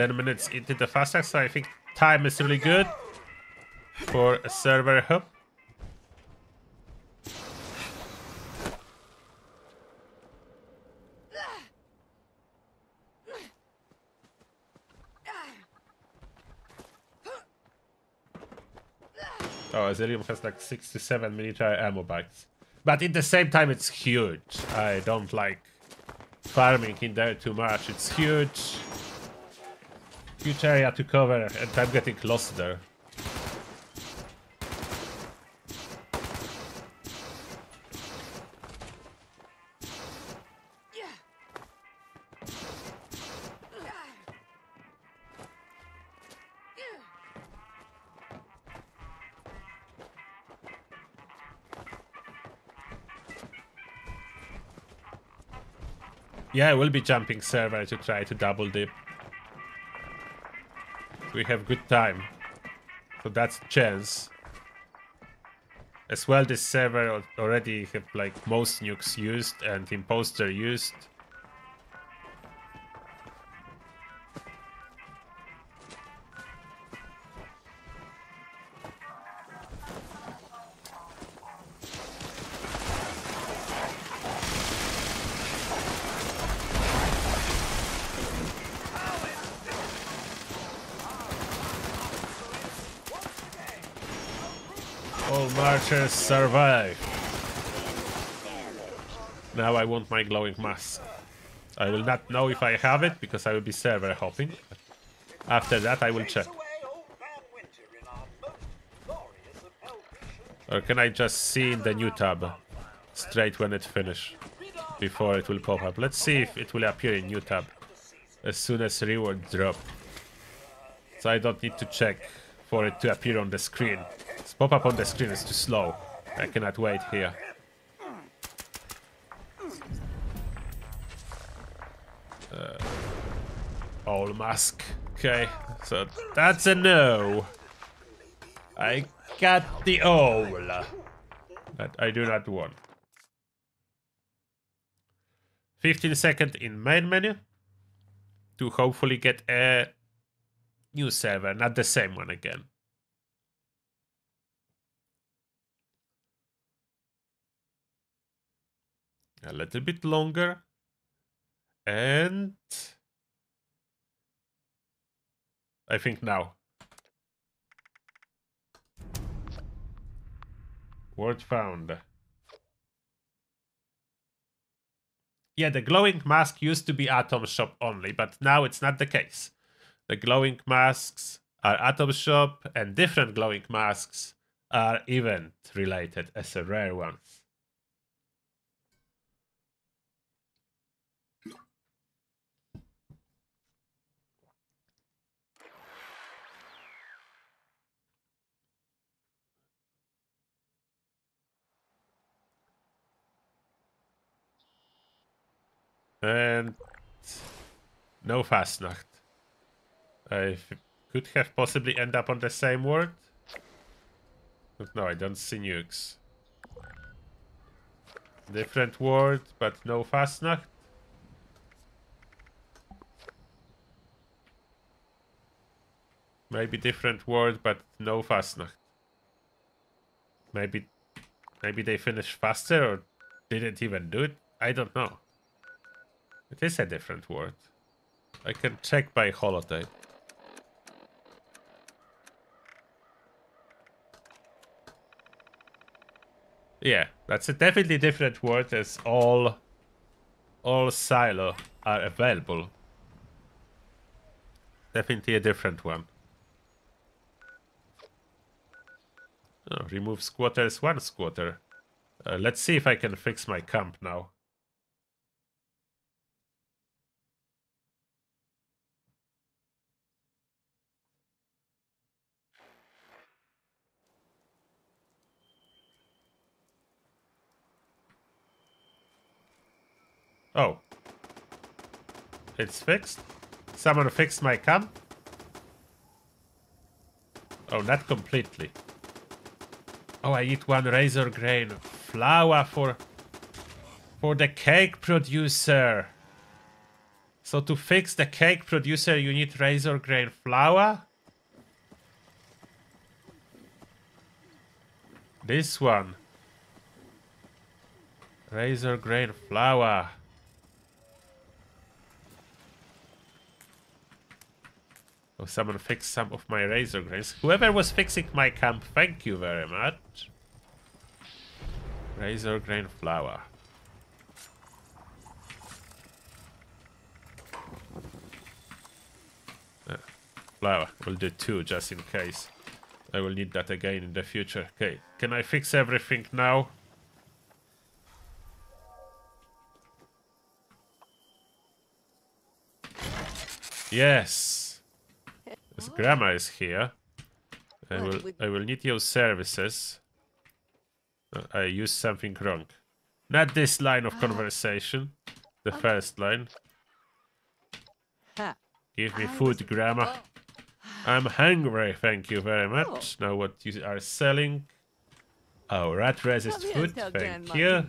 Minutes into the Fasnacht, so I think time is really good for a server hub. Oh, Azerium has like 67 military ammo bags, but at the same time it's huge. I don't like farming in there too much. It's huge. Huge area to cover, and I'm getting lost there. Yeah, I will be jumping server to try to double dip. We have good time. So that's chance. As well, this server already have like most nukes used and Imposter used. Marchers survive. Now I want my glowing mask. I will not know if I have it because I will be server hopping. After that I will check. Or can I just see in the new tab straight when it finishes, before it will pop up? Let's see if it will appear in new tab as soon as reward drop. So I don't need to check for it to appear on the screen. Pop up on the screen is too slow. I cannot wait here. All mask. Okay, so that's a no. I got the owl. That I do not want. 15 seconds in main menu to hopefully get a new server, not the same one again. A little bit longer, and I think now. Word found. Yeah, the glowing mask used to be Atom Shop only, but now it's not the case. The glowing masks are Atom Shop, and different glowing masks are event related as a rare one. And no Fasnacht. I could have possibly end up on the same word. But no, I don't see nukes. Different word, but no Fasnacht. Maybe different word, but no Fasnacht. Maybe they finished faster or didn't even do it. I don't know. It is a different word. I can check by holotype. Yeah, that's a definitely different word as all silo are available. Definitely a different one. Oh, remove squatters, one squatter. Let's see if I can fix my camp now. Oh, it's fixed. Someone fixed my camp. Oh, not completely. Oh, I eat one razor grain flour for the cake producer. So to fix the cake producer, you need razor grain flour. This one. Razor grain flour. Oh, someone fixed some of my razor grains. Whoever was fixing my camp, thank you very much. Razor grain flour. Flour. We'll do two just in case. I will need that again in the future. Okay, can I fix everything now? Yes. As Grandma is here, I will need your services. I used something wrong. Not this line of conversation. the first line. Give me food, Grandma. I'm hungry, thank you very much. Now what you are selling? Oh, rat resist food, thank you.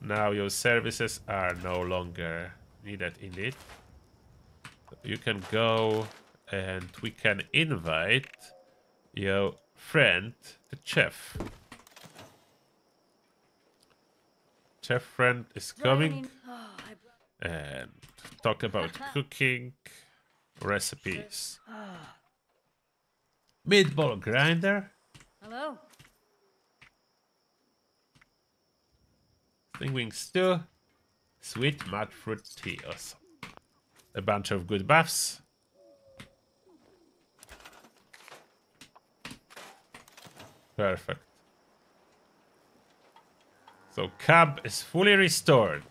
Now your services are no longer needed, indeed. You can go and we can invite your friend, the chef. Chef friend is coming and talk about cooking recipes. Meatball grinder. Hello. Thing wings stew. Sweet mud fruit tea. Awesome. A bunch of good buffs. Perfect. So cab is fully restored.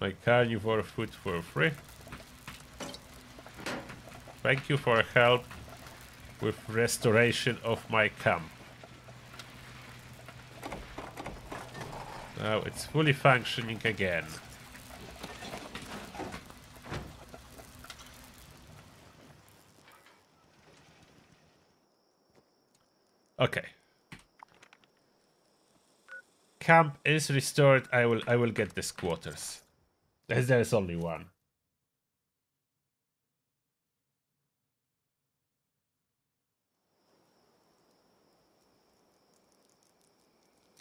My carnivore food for free. Thank you for help with restoration of my camp. Now it's fully functioning again. Okay. Camp is restored. I will get these quarters. As there is only one.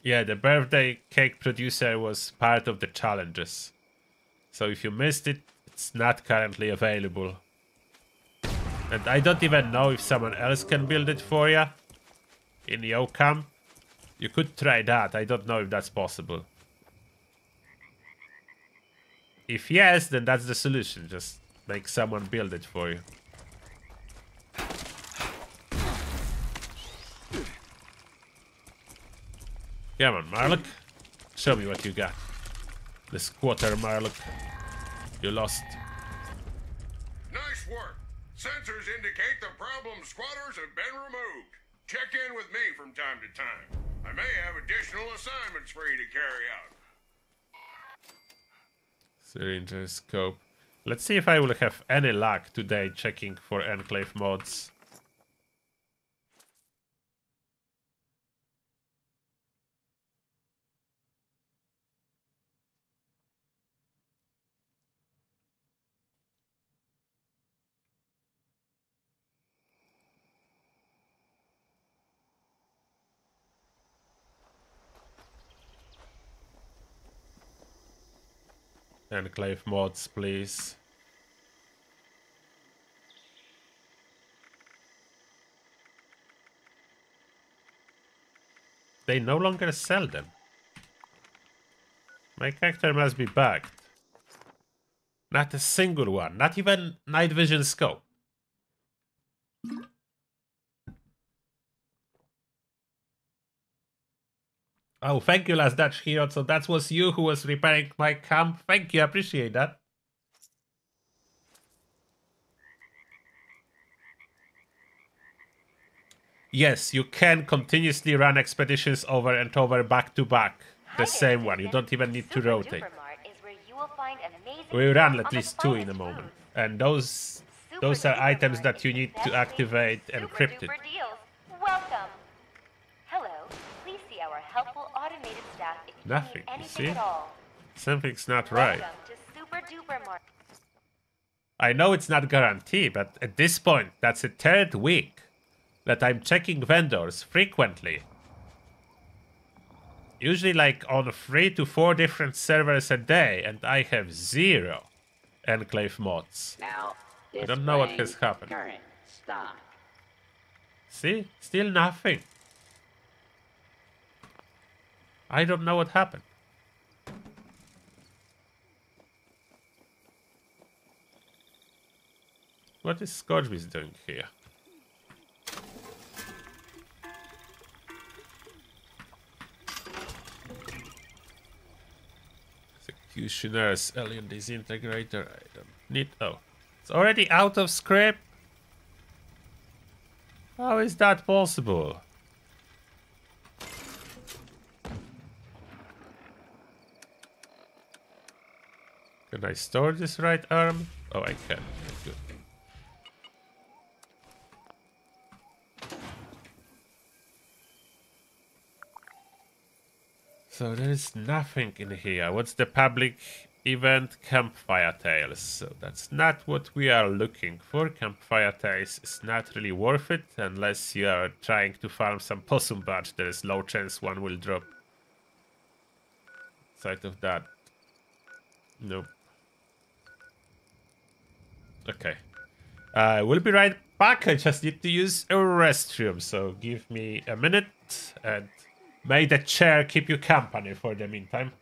Yeah, the birthday cake producer was part of the challenges. So if you missed it, it's not currently available. And I don't even know if someone else can build it for you. In the camp. You could try that. I don't know if that's possible. If yes, then that's the solution. Just make someone build it for you. Come on, Marlock. Show me what you got. The squatter, Marlock. You lost. Nice work. Sensors indicate the problem squatters have been removed. Check in with me from time to time. I may have additional assignments for you to carry out. Syringe, scope. Let's see if I will have any luck today checking for enclave mods. Enclave mods, please. They no longer sell them. My character must be bugged. Not a single one. Not even night vision scope. Oh, thank you, Last Dutch Hero. So that was you who was repairing my camp. Thank you, I appreciate that. Yes, you can continuously run expeditions over and over, back to back. The same one. You don't even need to rotate. We'll run at least two in a moment. And those are items that you need to activate encrypted. Welcome. Helpful automated staff. Nothing, you see? Something's not right. I know it's not guaranteed, but at this point, that's the third week that I'm checking vendors frequently. Usually like on 3 to 4 different servers a day, and I have 0 enclave mods. Now, I don't know what has happened. See? Still nothing. I don't know what happened. What is Scorchbeast doing here? Executioners, alien disintegrator, I don't need... Oh, it's already out of script? How is that possible? Can I store this right arm? Oh, I can. That's good. So there is nothing in here. What's the public event? Campfire Tales. So that's not what we are looking for. Campfire Tales is not really worth it unless you are trying to farm some possum badge. There is low chance one will drop. Aside of that, nope. Okay. We'll be right back. I just need to use a restroom, so give me a minute and may the chair keep you company for the meantime.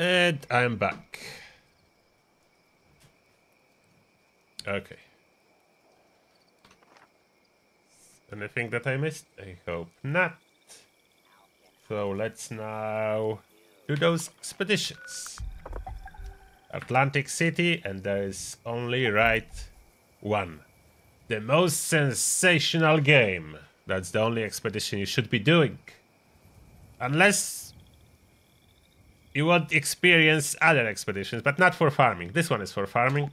And I'm back. Okay. Anything that I missed? I hope not. So let's now do those expeditions. Atlantic City, and there is only right one. The most sensational game. That's the only expedition you should be doing. Unless you won't experience other expeditions, but not for farming. This one is for farming.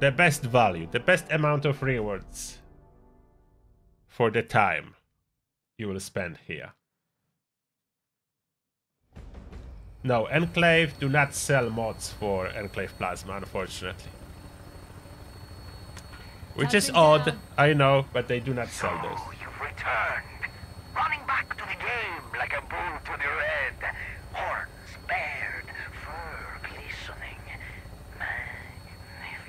The best value, the best amount of rewards for the time you will spend here. No, Enclave do not sell mods for Enclave Plasma, unfortunately. Which is odd, I know, but they do not sell those. So you've returned, running back to the game like a bull to the red. Horns bared, fur glistening, magnificent.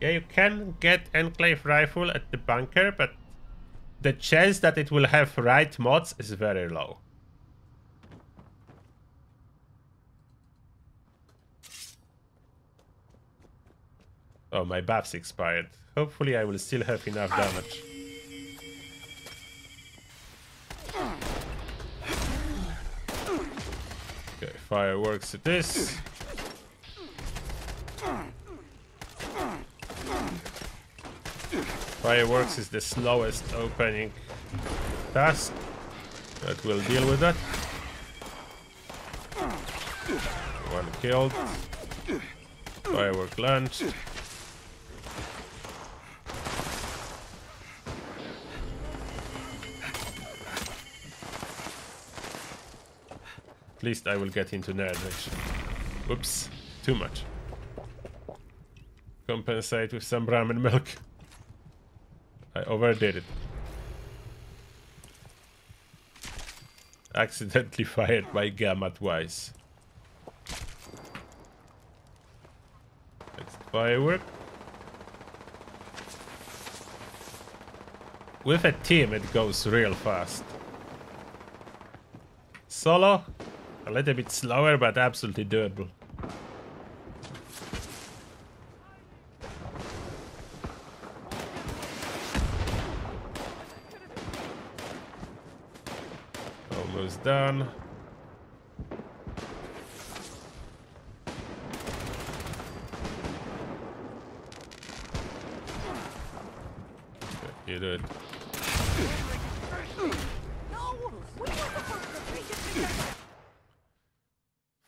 Yeah, you can get Enclave Rifle at the bunker, but the chance that it will have right mods is very low. Oh, my buff's expired. Hopefully I will still have enough damage. Okay, fireworks it is. Fireworks is the slowest opening task. That will deal with that. One killed. Firework launched. At least I will get into Nerd Rage. Oops, too much. Compensate with some ramen milk. I overdid it. Accidentally fired by Gamma twice. Next firework. With a team it goes real fast. Solo? A little bit slower, but absolutely doable. Almost done. You do it.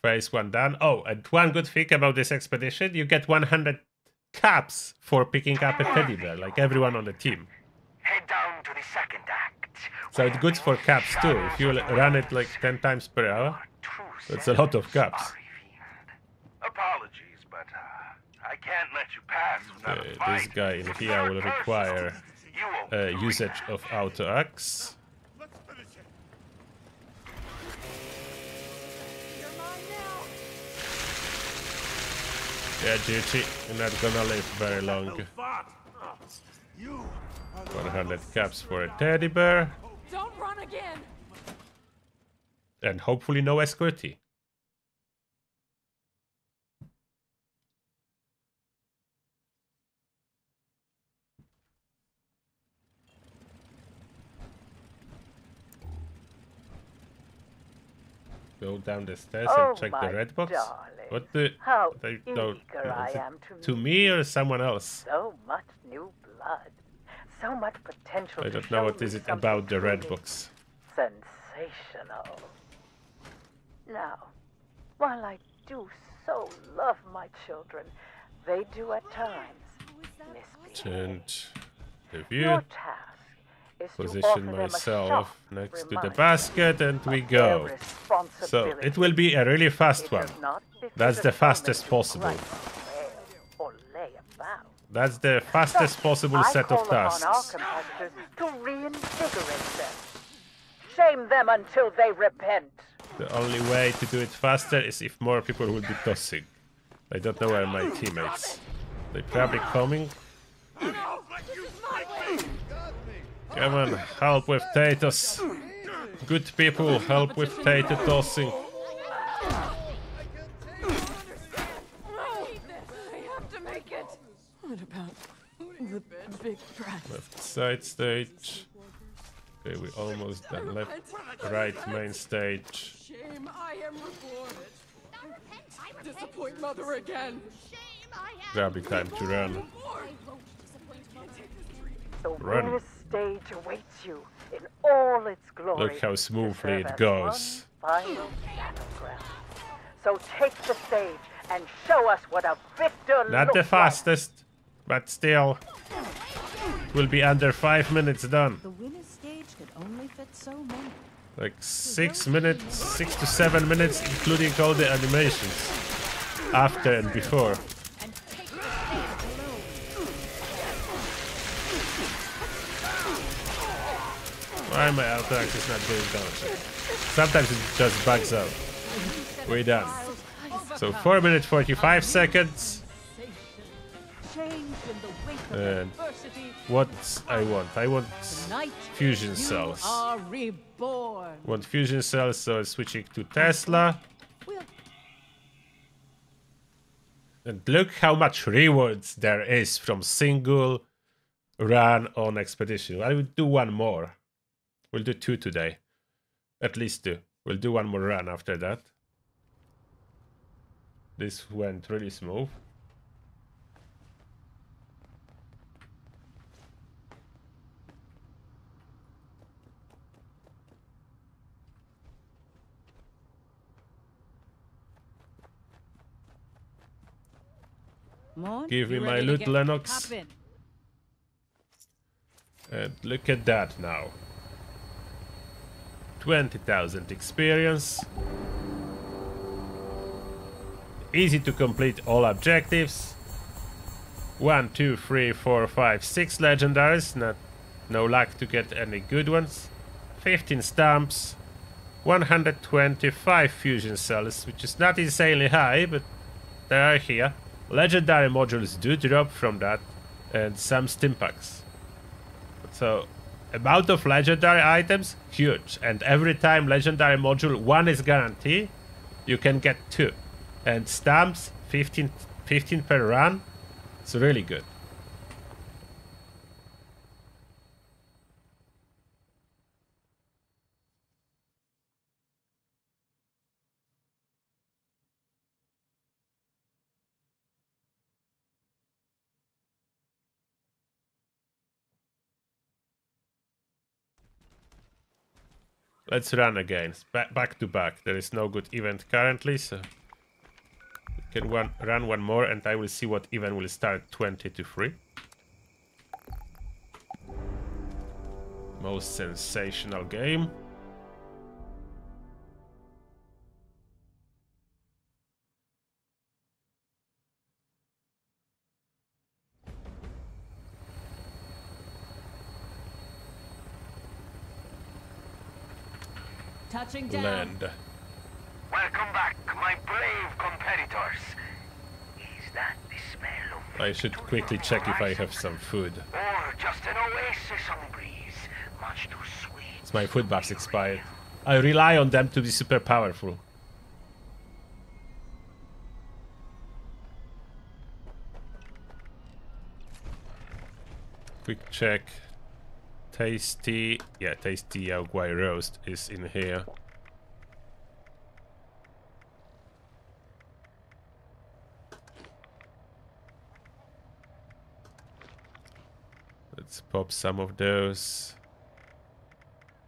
Phase 1 done. Oh, and one good thing about this expedition, you get 100 caps for picking up a teddy bear, like everyone on the team. Head down to the second act. So it's good for caps too. If you run it like 10 times per hour, that's a lot of caps. Apologies, but I can't let you pass without a fight. This guy in here will require usage of auto axe. Yeah, GG, you're not gonna live very long. 100 caps for a teddy bear. Don't run again. And hopefully no escortee. Go down the stairs and check the red box. Darling, what the? How eager I am to me or someone else? So much new blood, so much potential. I don't know what is it about the red box. Sensational. Now, while I do so love my children, they do at times misbehave. The view. Your task. Position myself next to the basket and we go. So it will be a really fast one. That's the fastest possible. That's the fastest possible set of tasks. Shame them until they repent. The only way to do it faster is if more people would be tossing. I don't know where my teammates. They're probably coming. Come on, help with potatoes. Good people, help with potato tossing. What about the big prize? Left side stage. Okay, we almost done. Left, right main stage. Shame I am rewarded. Disappoint mother again. Grabby time to run. Run. Stage awaits you in all its glory. Look how smoothly it goes. So take the stage and show us what a victor looks like. Not the fastest, but still, it will be under 5 minutes done. The winner's stage could Like 6 minutes, 6 to 7 minutes, including all the animations after and before. Why my auto axe is not doing damage? Sometimes it just bugs out. We're done. So 4 minutes 45 seconds. And what I want fusion cells. Want fusion cells, so I'm switching to Tesla. And look how much rewards there is from single run on Expedition. I will do one more. We'll do 2 today. At least 2. We'll do one more run after that. This went really smooth. Give me my loot, Lennox. And look at that now. 20,000 experience. Easy to complete all objectives. 1, 2, 3, 4, 5, 6 legendaries. No luck to get any good ones. 15 stamps. 125 fusion cells, which is not insanely high, but they are here. Legendary modules do drop from that, and some stim packs. So, amount of legendary items, huge. And every time legendary module 1 is guaranteed, you can get 2. And stamps, 15 per run, it's really good. Let's run again, back to back. There is no good event currently, so we can run one more, and I will see what event will start 20 to 3. Most sensational game. Land. Welcome back, my brave competitors. Is that the smell of I should quickly check if I have some food. Or just an oasis on breeze, much too sweet. It's my food buffs expired. I rely on them to be super powerful. Quick check. Tasty, yeah, tasty Yao Guai roast is in here. Let's pop some of those.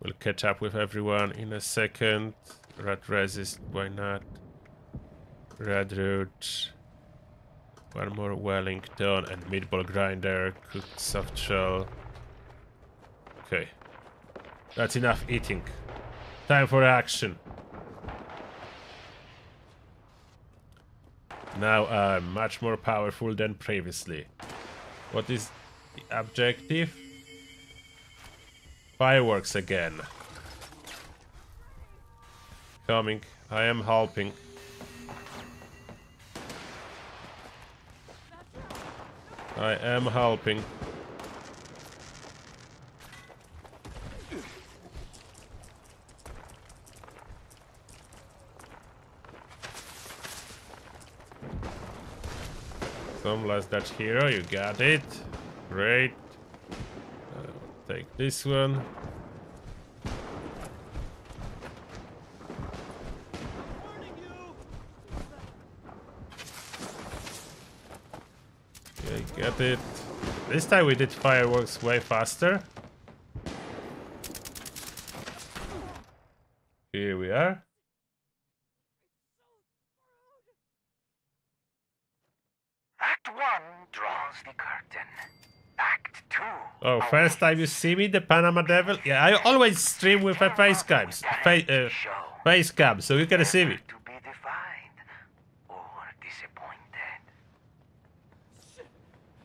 We'll catch up with everyone in a second. Rat resist, why not? Red root. One more Wellington and meatball grinder, cooked soft shell. Okay, that's enough eating. Time for action. Now I'm much more powerful than previously. What is the objective? Fireworks again. Coming, I am helping. I am helping. Some last Dutch hero, you got it. Great. I'll take this one. Okay, got it. This time we did fireworks way faster. Here we are. Pact 2. Oh, first time you see me, the Panama Devil. Yeah, I always stream with a face cam. Face cam, so you can see me.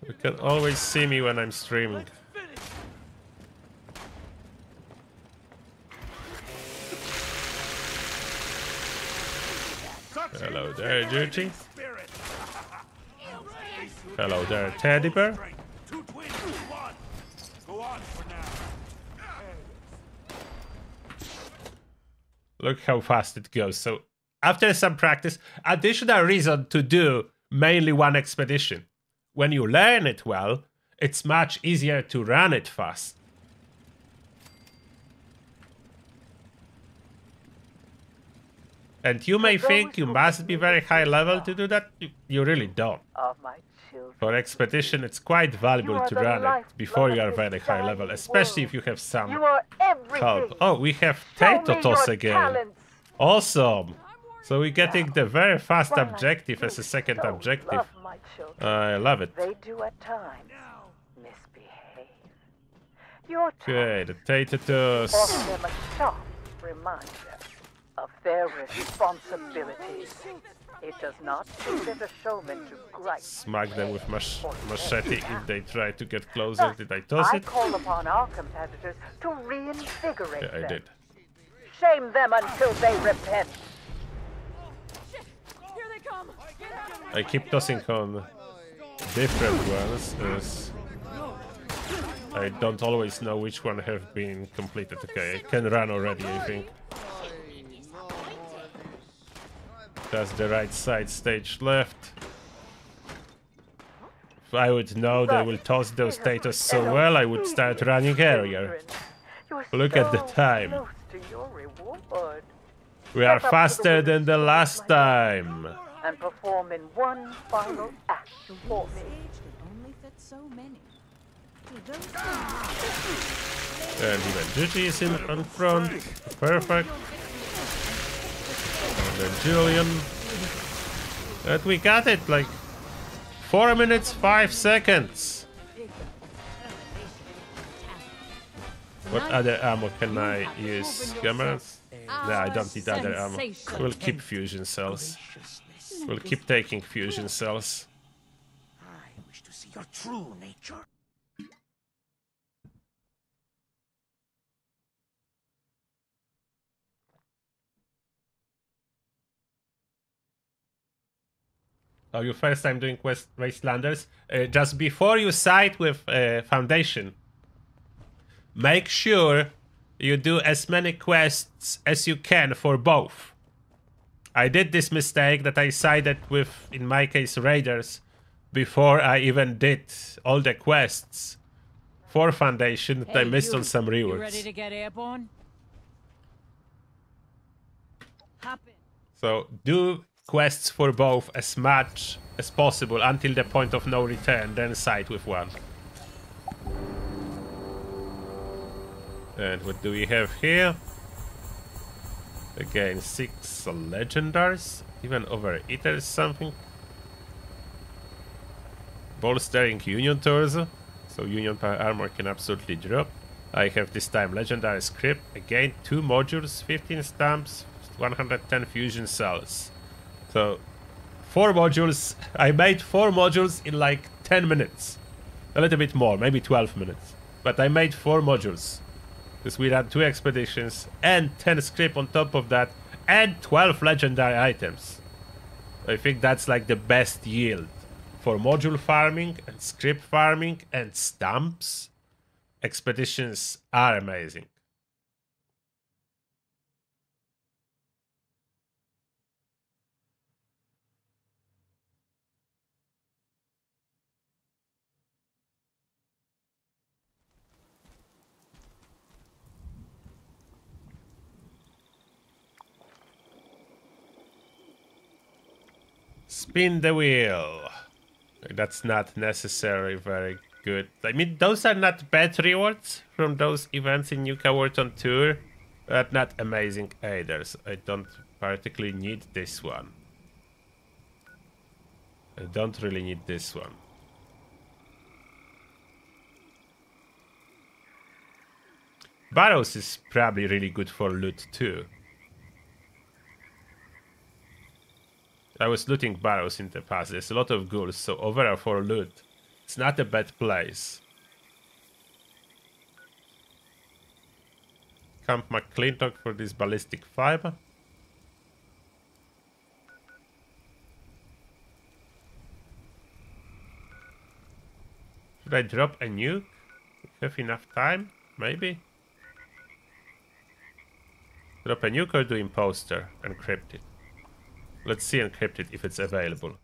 You can always see me when I'm streaming. Hello there, Dirty. Hello there, Teddy Bear. Look how fast it goes. So, after some practice, additional reason to do mainly one expedition. When you learn it well, it's much easier to run it fast. And you may think you must be very high level to do that. You really don't. For expedition, it's quite valuable to run it before you are very high level, especially if you have some help. Oh, we have Tato Toss again. Awesome. So we're getting the very fast objective as a second objective. I love it. Okay, the Tato Toss. Of their responsibilities. It does not consider showmen to gripe. Smack them with machete if they try to get closer. Did I toss it? I call upon our competitors to reinvigorate them. Yeah, I did. Shame them until they repent. Here they come. I keep tossing on different ones as I don't always know which one have been completed. Okay, I can run already, I think. That's the right side, stage left. If I would know they will toss those status so well, I would start running earlier. Look at the time. We are faster than the last time. And perform in one final act for me. And even Gigi is in front. Perfect. And Julian. And we got it like 4 minutes 5 seconds. What other ammo can I use? Cameras? No, I don't need other ammo. We'll keep fusion cells. We'll keep taking fusion cells. I wish to see your true nature. Oh, your first time doing Wastelanders? Just before you side with Foundation, make sure you do as many quests as you can for both. I did this mistake that I sided with, in my case, Raiders, before I even did all the quests for Foundation that I missed on some rewards. You ready to get airborne? Hop in. So, do quests for both as much as possible until the point of no return, then side with one. And what do we have here? Again, 6 legendaries, even overeater is something. Bolstering Union Torso, so Union armor can absolutely drop. I have this time legendary script, again 2 modules, 15 stamps, 110 fusion cells. So, 4 modules. I made 4 modules in like 10 minutes. A little bit more, maybe 12 minutes. But I made 4 modules. Because we ran 2 expeditions and 10 script on top of that. And 12 legendary items. I think that's like the best yield. For module farming and script farming and stamps. Expeditions are amazing. Spin the wheel. That's not necessarily very good. I mean, those are not bad rewards from those events in New Caverton Tour, but not amazing either. So I don't particularly need this one. I don't really need this one. Barrows is probably really good for loot too. I was looting barrows in the past. There's a lot of ghouls, so overall for loot, it's not a bad place. Camp McClintock for this ballistic fiber. Should I drop a nuke? We have enough time, maybe. Drop a nuke or do imposter? Encrypt it. Let's see encrypted if it's available.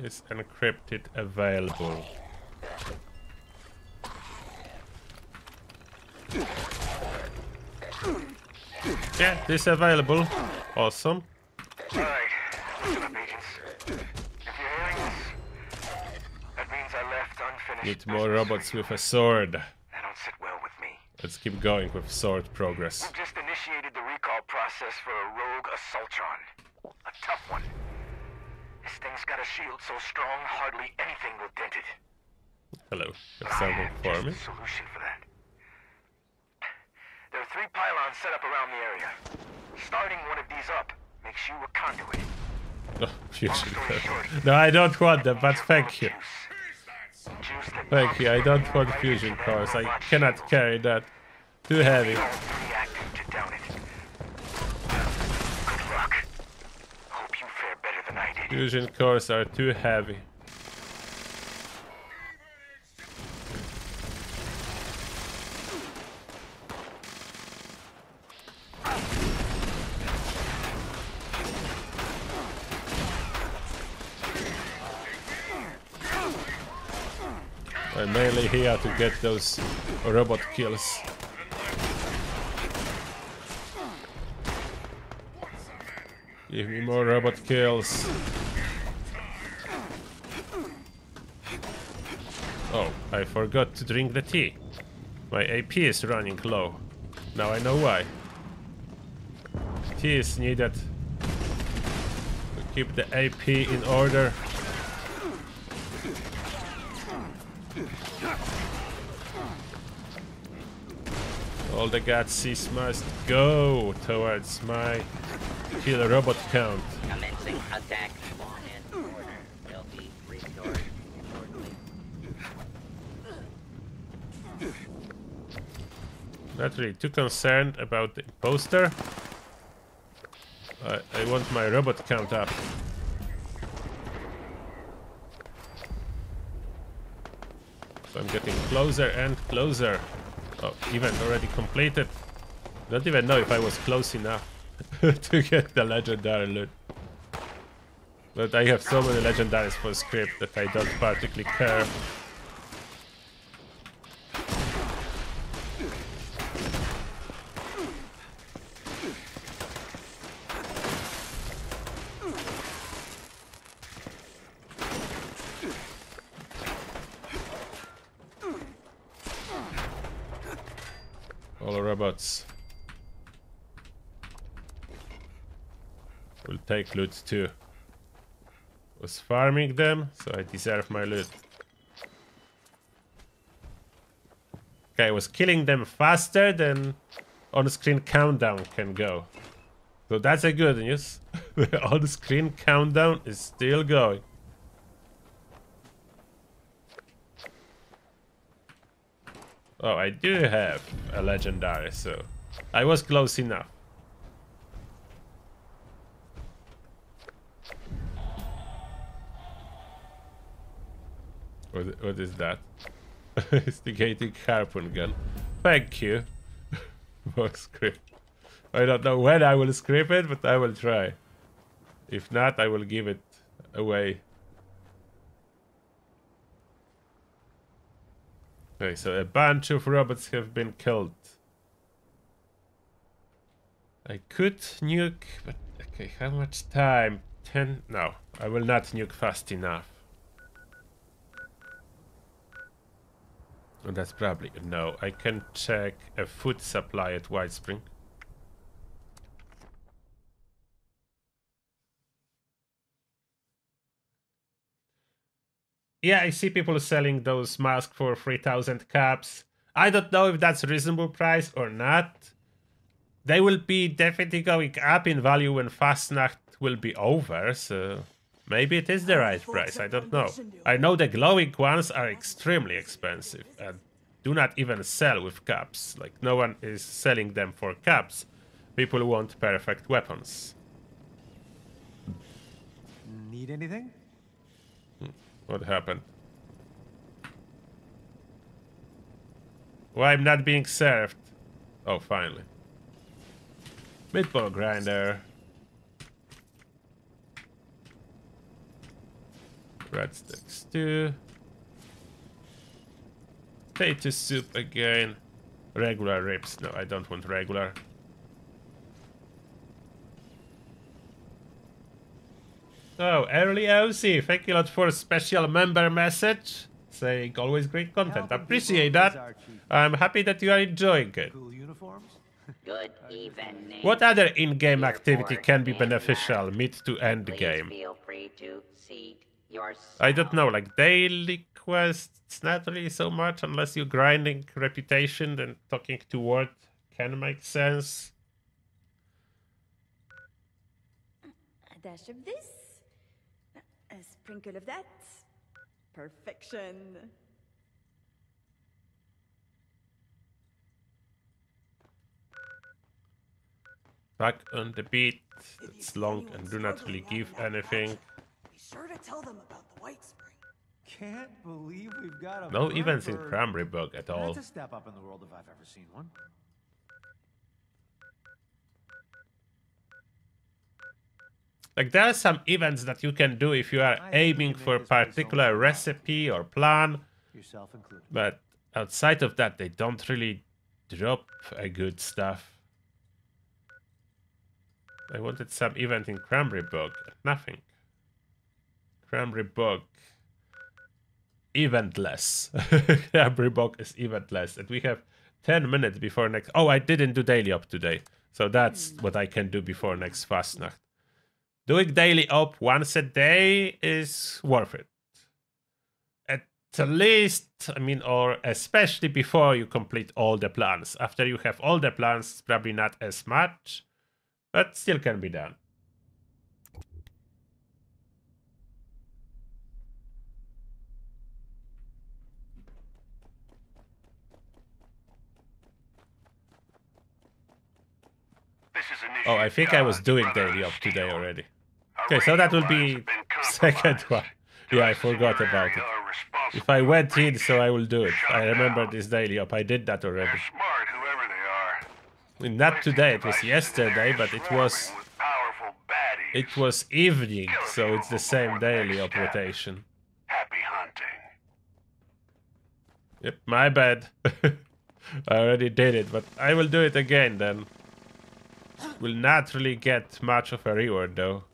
Is encrypted available? Yeah, this available. Awesome. Alright, listen up, agents. If you're hearing this, that means I left unfinished. Need more robots with a sword. That don't sit well with me. Let's keep going with sword progress. We've just initiated the recall process for a rogue assaultron. A tough one. This thing's got a shield so strong, hardly anything will dent it. Hello. That's someone for me. Solution for that. There are three pylons set up around the area. Starting one of these up makes you a conduit. Fusion. No, I don't want them, but thank you. Thank you, I don't want fusion cores. I cannot carry that. Too heavy. Fusion cores are too heavy. I'm mainly here to get those robot kills. Give me more robot kills. Oh, I forgot to drink the tea. My AP is running low. Now I know why. Tea is needed to keep the AP in order. All the Gatsies must go towards my killer robot count. Commencing attack. Not really too concerned about the imposter. I want my robot count up. So I'm getting closer and closer. Oh, event already completed. Don't even know if I was close enough to get the legendary loot. But I have so many legendaries for script that I don't particularly care. Will take loot too. Was farming them, so I deserve my loot. Okay, I was killing them faster than on-screen countdown can go. So that's a good news. The on-screen countdown is still going. Oh, I do have a legendary, so I was close enough. What is that? Instigating harpoon gun. Thank you for script. I don't know when I will script it, but I will try. If not, I will give it away. Okay, so a bunch of robots have been killed. I could nuke, but okay, how much time? 10? No, I will not nuke fast enough. Oh, that's probably... No, I can check a food supply at White Spring. Yeah, I see people selling those masks for 3,000 caps. I don't know if that's a reasonable price or not. They will be definitely going up in value when Fasnacht will be over, so maybe it is the right price, I don't know. I know the glowing ones are extremely expensive and do not even sell with caps. Like, no one is selling them for caps. People want perfect weapons. Need anything? What happened? Well, I'm not being served. Oh, finally. Meatball grinder. Breadsticks too. Potato soup again. Regular ribs. No, I don't want regular. Oh, early OC, thank you a lot for a special member message saying always great content. Appreciate that. I'm happy that you are enjoying it. Good evening. What other in-game activity can be beneficial mid to end game? I don't know, like daily quests, it's not really so much unless you're grinding reputation and talking to Ward can make sense. A dash of this. A sprinkle of that. Perfection. Back on the beat. It's long and do not really give anything. Be sure to tell them about the White Spring. Can't believe we've got a no events in Cranberry Bog at all. That's a step up in the world if I've ever seen one. Like, there are some events that you can do if you are aiming for a particular recipe or plan, but outside of that, they don't really drop a good stuff. I wanted some event in Cranberry Bog, nothing. Cranberry Bog, eventless. Cranberry Bog is eventless, and we have 10 minutes before next... Oh, I didn't do Daily Op today, so that's what I can do before next Fasnacht. Doing Daily Op once a day is worth it. At least, I mean, or especially before you complete all the plans. After you have all the plans, probably not as much, but still can be done. Oh, I think I was doing Daily Op today already. Okay, so that will be second one. Yeah, I forgot about it. If I went in, so I will do it. I remember this Daily Op. I did that already. Not today, it was yesterday, but it was evening, so it's the same Daily Op rotation. Yep, my bad. I already did it, but I will do it again then. Will not really get much of a reward though.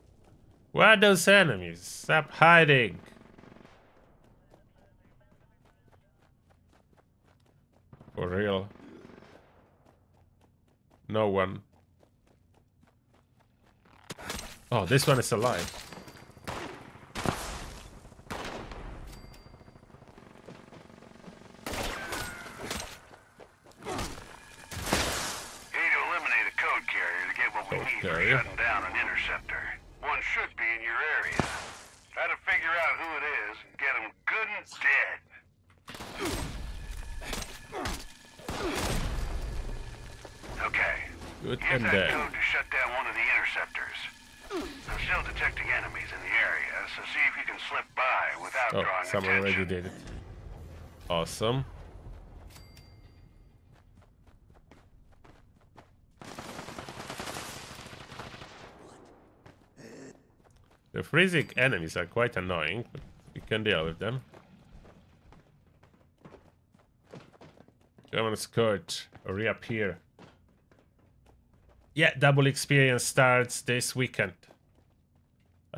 Where are those enemies? Stop hiding! For real. No one. Oh, this one is alive. Shutting down an interceptor. One should be in your area. Try to figure out who it is and get him good and dead. Okay. Good and dead. Use that code to shut down one of the interceptors. I'm still detecting enemies in the area, so see if you can slip by without drawing attention. Oh, someone already did it. Awesome. The freezing enemies are quite annoying, but we can deal with them. Come on, Scorch, reappear. Yeah, double experience starts this weekend.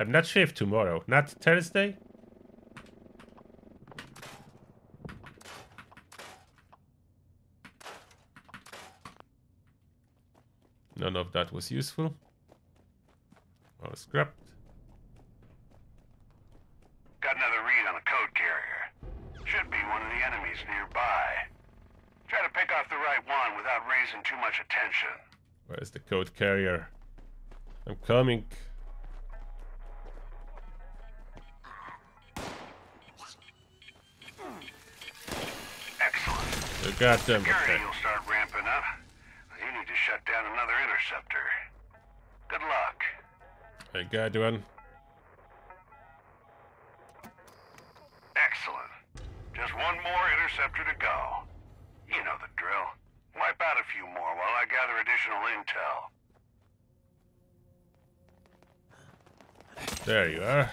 I'm not sure if tomorrow. Not Thursday? None of that was useful. All scrapped. Got another read on a code carrier. Should be one of the enemies nearby. Try to pick off the right one without raising too much attention. Where's the code carrier? I'm coming. Excellent. I got them. Okay. You'll start ramping up. You need to shut down another interceptor. Good luck. I got one. Excellent. Just one more interceptor to go. You know the drill. Wipe out a few more while I gather additional intel. There you are.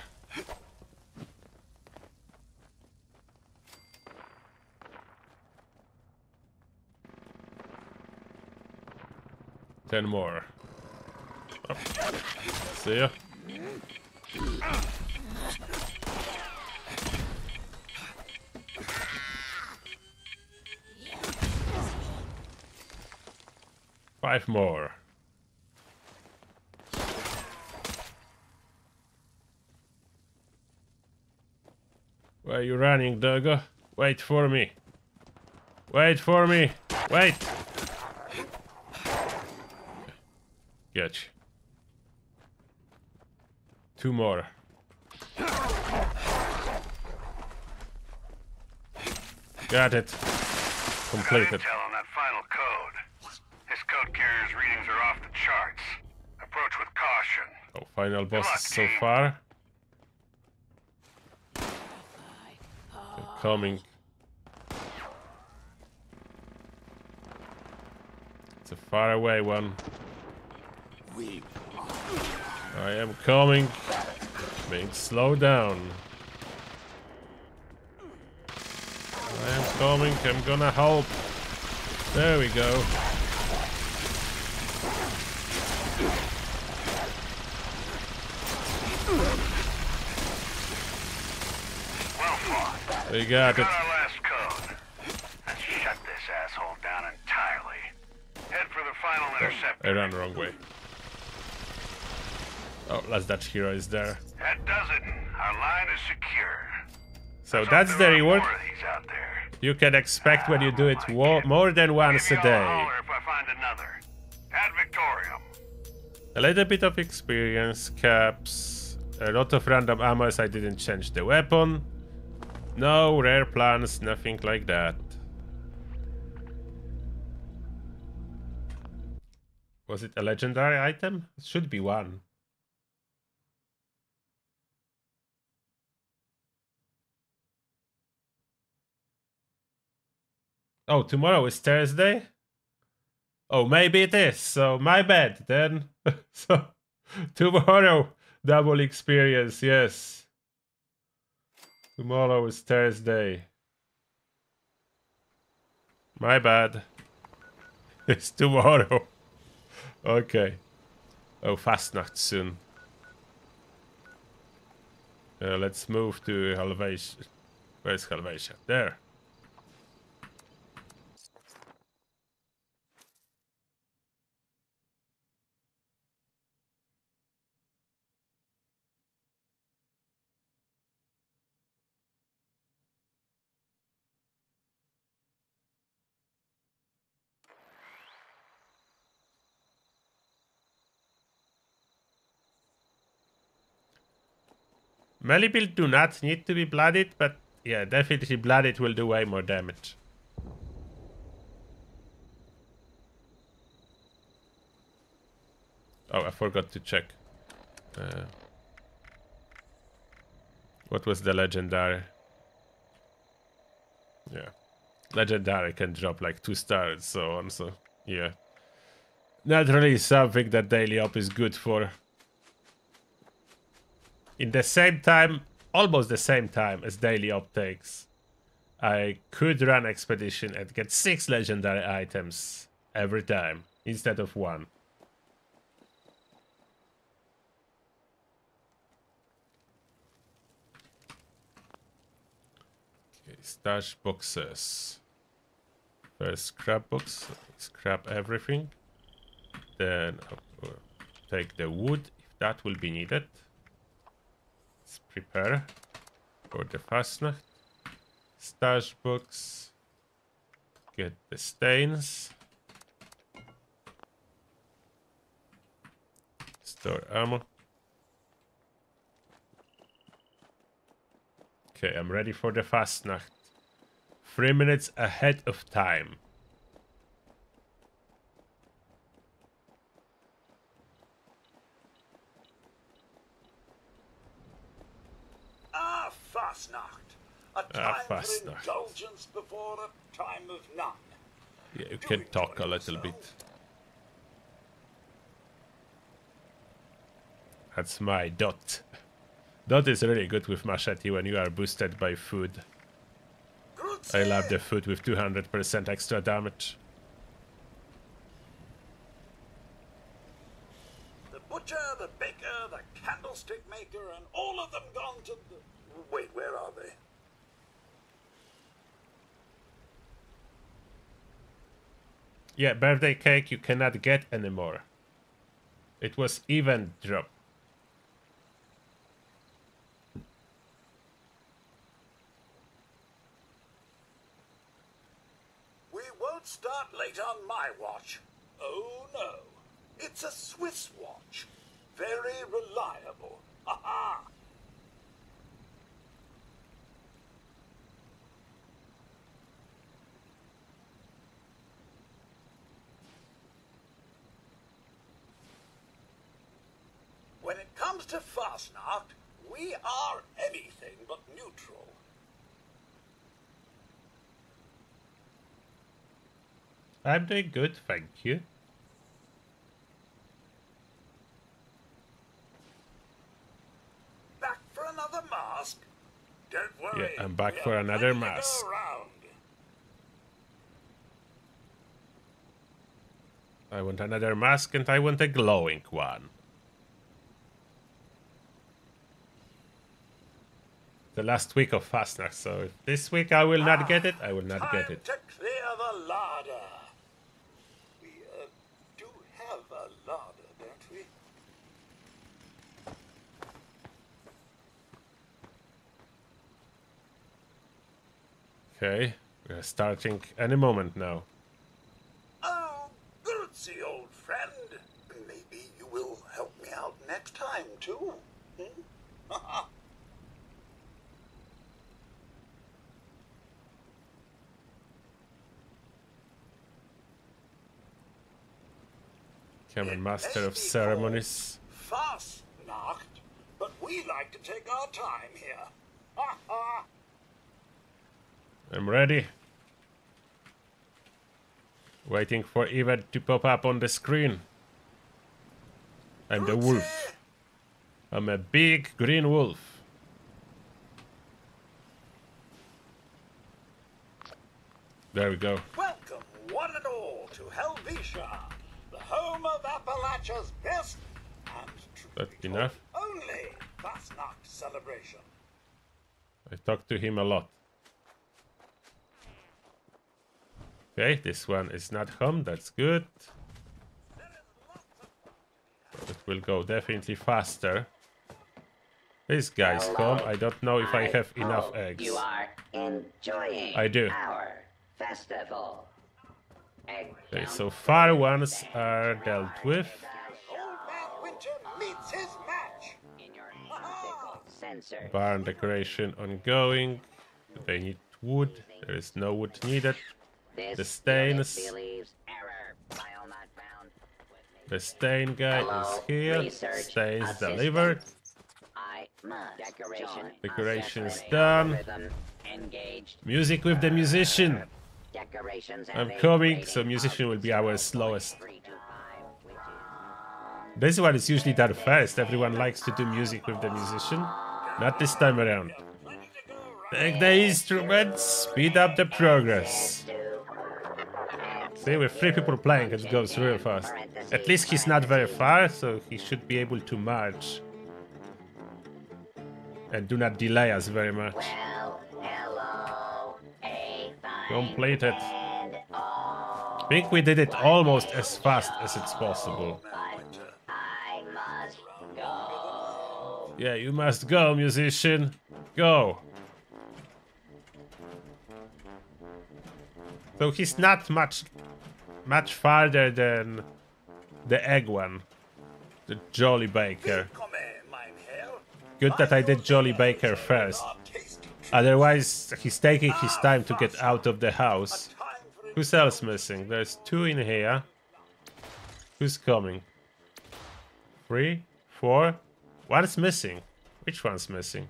Ten more. Oh. See ya. Five more. Where are you running, Doggo? Wait for me. Wait for me. Wait. Catch. Two more. Got it. Completed. Final bosses so far. They're coming. It's a far away one. I am coming. Being slowed down. I am coming. I'm gonna help. There we go. We got it. Our last code. Let's shut this asshole down entirely. Head for the final interceptor. I ran the wrong way. Oh, last Dutch hero is there. That does it. Our line is secure. So that's the reward you can expect when you do it more than once a day. If I find another. Ad Victorium. A little bit of experience, caps, a lot of random ammo as I didn't change the weapon. No rare plans, nothing like that. Was it a legendary item? It should be one. Oh, tomorrow is Thursday? Oh, maybe it is, so my bad then. So, tomorrow, double experience, yes. Tomorrow is Thursday. My bad. It's tomorrow. Okay. Oh, Fasnacht soon. Let's move to Helvetia. Where's Helvetia? There. Melee build do not need to be bloodied, but yeah, definitely bloodied will do way more damage. Oh, I forgot to check. What was the legendary? Yeah, legendary can drop like 2 stars, so on. So yeah, not really something that Daily Op is good for. In the same time, almost the same time as Daily Op takes, I could run Expedition and get 6 legendary items every time, instead of 1. Stash boxes. First scrap box, scrap everything. Then take the wood if that will be needed. Let's prepare for the Fasnacht. Stash box. Get the stains. Store armor. Okay, I'm ready for the Fasnacht. 3 minutes ahead of time. Ah, Fasnacht. A time for indulgence before a time of none. Yeah, you can talk a little bit. That's my dot. Dot is really good with machete when you are boosted by food. I love the food with 200% extra damage. The butcher, the baker, the candlestick maker, and all of them gone to the... Wait, where are they? Yeah, birthday cake you cannot get anymore. It was event drop. Start late on my watch. Oh no, it's a Swiss watch. Very reliable. Aha! When it comes to Fasnacht, we are anything but neutral. I'm doing good, thank you. Back for another mask? Don't worry. Yeah, I'm back for another mask. I want another mask and I want a glowing one. The last week of Fasnacht, so if this week I will not get it, I will not get it. Time to clear the larder. Larder, don't we? Okay, we're starting any moment now. Oh, Grutzy, old friend. Maybe you will help me out next time, too. Hmm? I'm a master of ceremonies. Fasnacht, but we like to take our time here. Ha ha! I'm ready. Waiting for event to pop up on the screen. I'm the wolf. I'm a big green wolf. There we go. Welcome, one and all, to Helvetia. Home of Appalachia's best and truly only Fasnacht celebration. I talked to him a lot. Okay, this one is not home, that's good. It will go definitely faster. This guy's home. I don't know if I have enough eggs. You are enjoying our festival. Okay, so far ones are dealt with. Barn decoration ongoing. They need wood. There is no wood needed. The stains. The stain guy is here. Stains delivered. Decorations done. Music with the musician. I'm coming, so musician will be our slowest. This one is usually done fast. Everyone likes to do music with the musician. Not this time around. Take the instruments, speed up the progress. See, with 3 people playing, it goes real fast. At least he's not very far, so he should be able to march. And do not delay us very much. Completed. I think we did it almost as fast as it's possible. Yeah, you must go, musician. Go. So he's not much farther than the egg one. The Jolly Baker. Good that I did Jolly Baker first. Otherwise, he's taking his time to get out of the house. Who's else missing? There's two in here. Who's coming? 3, 4. One's missing. Which one's missing?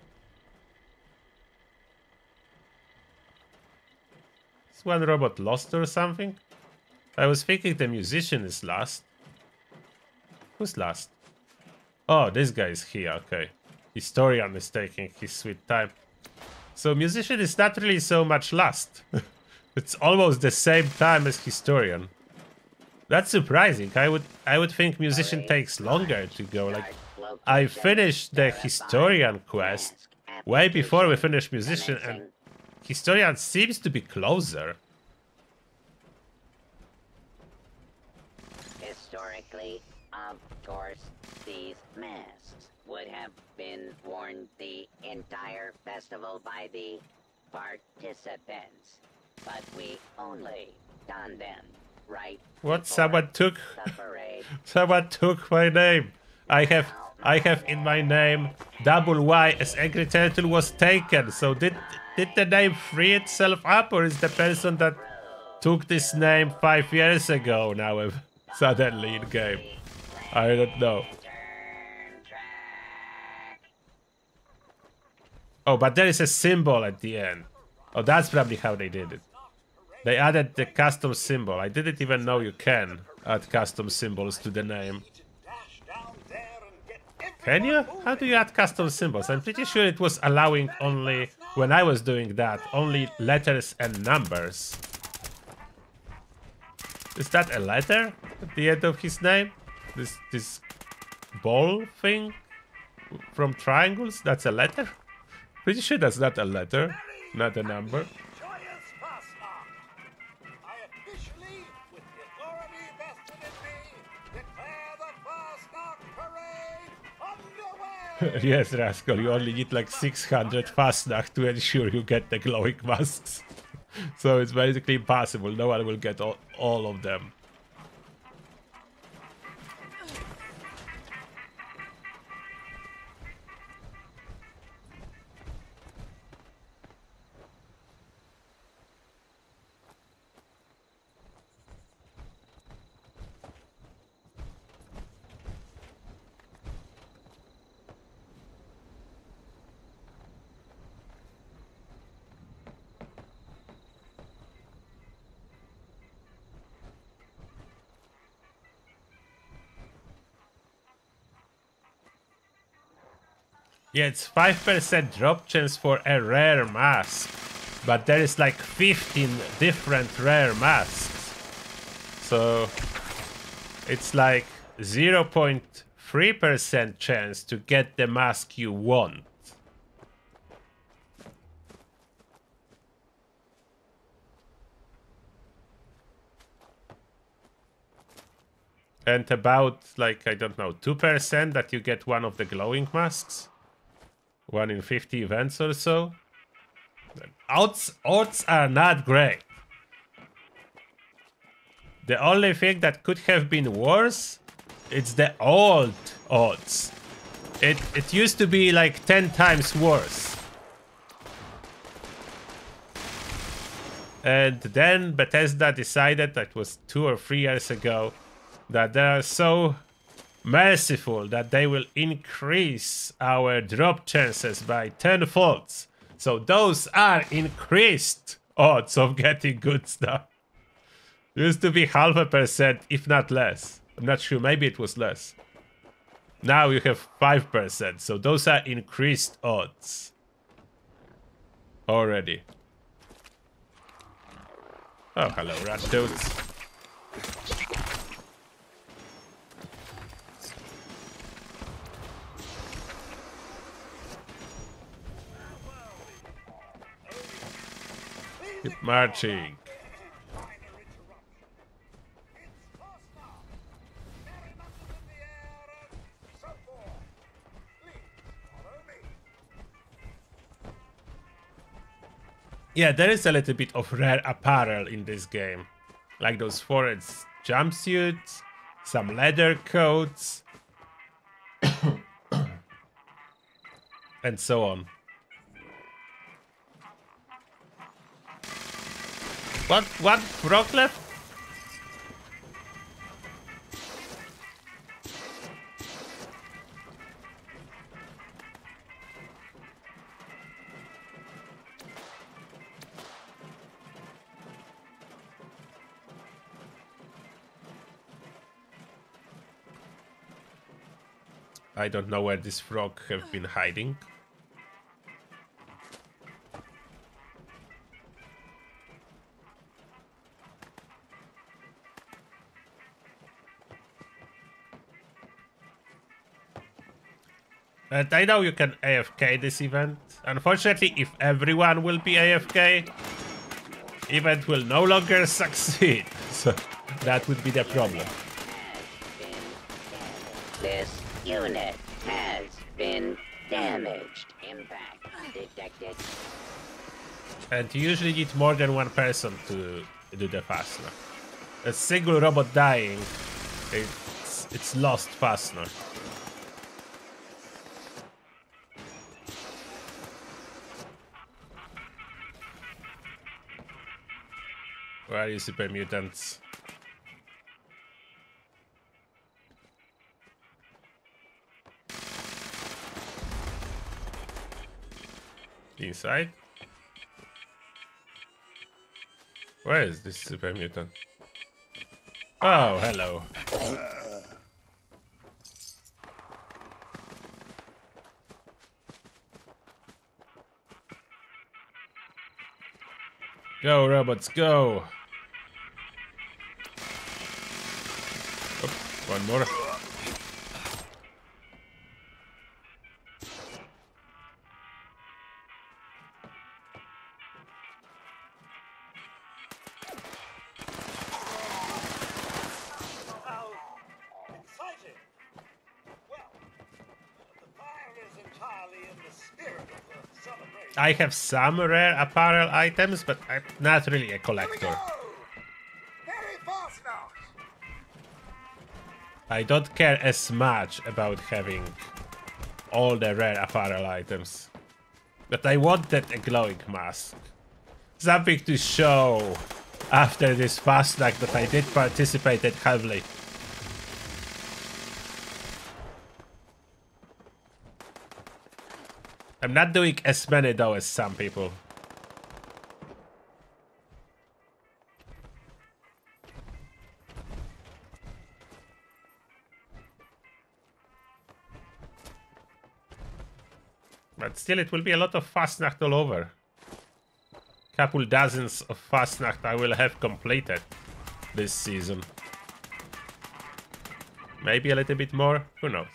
Is one robot lost or something? I was thinking the musician is lost. Who's last? Oh, this guy is here, okay. Historian is taking his sweet time. So musician is not really so much last. It's almost the same time as historian. That's surprising. I would think musician takes longer to go. Like, I finished the historian quest way before we finished musician, and historian seems to be closer. Historically, of course, these masks would have been worn the entire festival by the participants, but we only done them right. What? Someone took someone took my name. I have in my name double Y as Angry Turtle was taken. So did the name free itself up, or is the person that took this name 5 years ago now suddenly in game? I don't know. Oh, but there is a symbol at the end. Oh, that's probably how they did it. They added the custom symbol. I didn't even know you can add custom symbols to the name. Can you? How do you add custom symbols? I'm pretty sure it was allowing only, when I was doing that, only letters and numbers. Is that a letter at the end of his name? This ball thing from triangles? That's a letter? Pretty sure that's not a letter, not a number. Yes, Rascal, you only need like 600 Fasnacht to ensure you get the glowing masks. So it's basically impossible, no one will get all of them. Yeah, it's 5% drop chance for a rare mask, but there is like 15 different rare masks, so it's like 0.3% chance to get the mask you want. And about, like, I don't know, 2% that you get one of the glowing masks. 1 in 50 events or so. Odds are not great. The only thing that could have been worse, it's the old odds. It used to be like 10 times worse. And then Bethesda decided, that was 2 or 3 years ago, that they are so merciful that they will increase our drop chances by 10-fold. So those are increased odds of getting good stuff. Used to be 0.5%, if not less. I'm not sure, maybe it was less. Now you have 5%, so those are increased odds already. Oh, hello, rat dudes. Keep marching. Yeah, there is a little bit of rare apparel in this game. Like those foreign jumpsuits, some leather coats, and so on. What, rock left? I don't know where this frog have been hiding. And I know you can AFK this event. Unfortunately, if everyone will be AFK, event will no longer succeed. So that would be the problem. This unit has been damaged. Impact detected. And you usually need more than one person to do the fastener. A single robot dying, it's lost fastener. Where are you, super mutants? Inside? Where is this super mutant? Oh, hello. Go, robots, go! Oop, one more. I have some rare apparel items, but I'm not really a collector. I don't care as much about having all the rare apparel items. But I wanted a glowing mask. Something to show after this Fasnacht that I did participate heavily. I'm not doing as many though as some people. But still it will be a lot of Fasnacht all over. Couple dozens of Fasnacht I will have completed this season. Maybe a little bit more, who knows.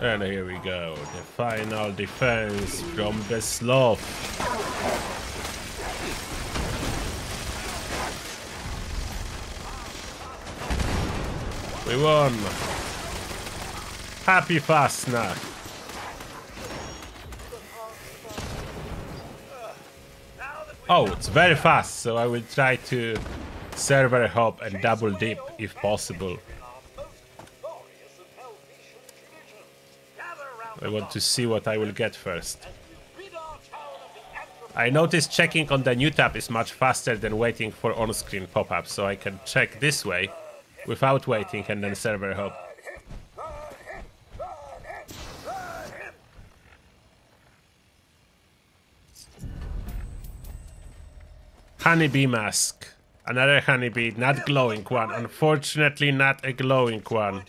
And here we go, the final defense from the sloth. We won! Happy Fasnacht! Oh, it's very fast, so I will try to server hop and double dip if possible. I want to see what I will get first. I noticed checking on the new tab is much faster than waiting for on-screen pop-up, so I can check this way without waiting and then server hop. Honeybee mask. Another honeybee, not glowing one. Unfortunately, not a glowing one.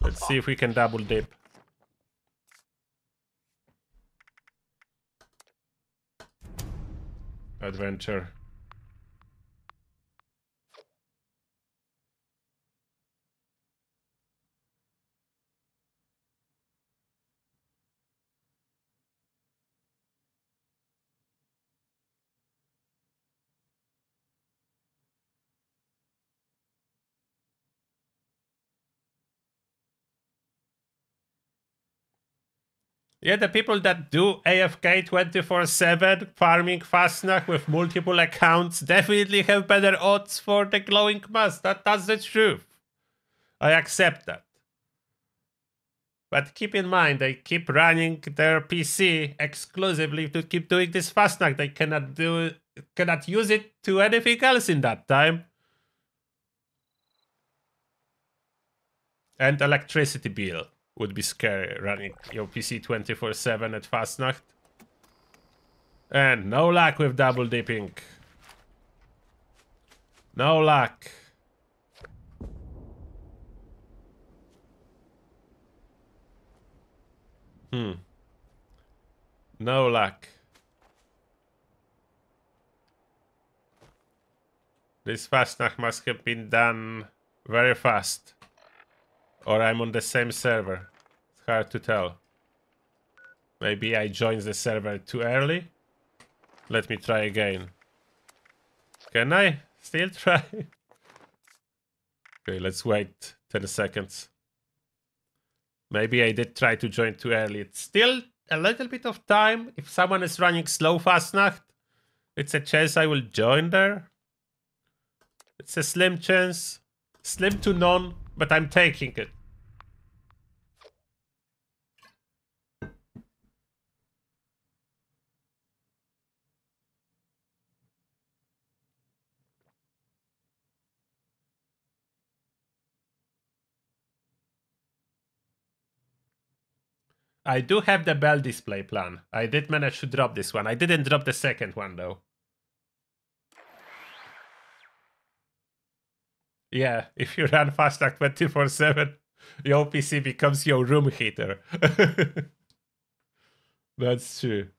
Let's see if we can double dip. Adventure. Yeah, the people that do AFK 24/7 farming Fasnacht with multiple accounts definitely have better odds for the glowing mask. That's the truth. I accept that. But keep in mind, they keep running their PC exclusively to keep doing this Fasnacht. They cannot use it to anything else in that time. And electricity bill. Would be scary running your PC 24/7 at Fasnacht. And no luck with double dipping. No luck. No luck. This Fasnacht must have been done very fast. Or I'm on the same server. It's hard to tell. Maybe I joined the server too early. Let me try again. Can I still try? Okay, let's wait 10 seconds. Maybe I did try to join too early. It's still a little bit of time. If someone is running slow Fasnacht, it's a chance I will join there. It's a slim chance. Slim to none. But I'm taking it. I do have the bell display plan. I did manage to drop this one. I didn't drop the second one though. Yeah, if you run Fasnacht 24/7, your PC becomes your room heater. That's true.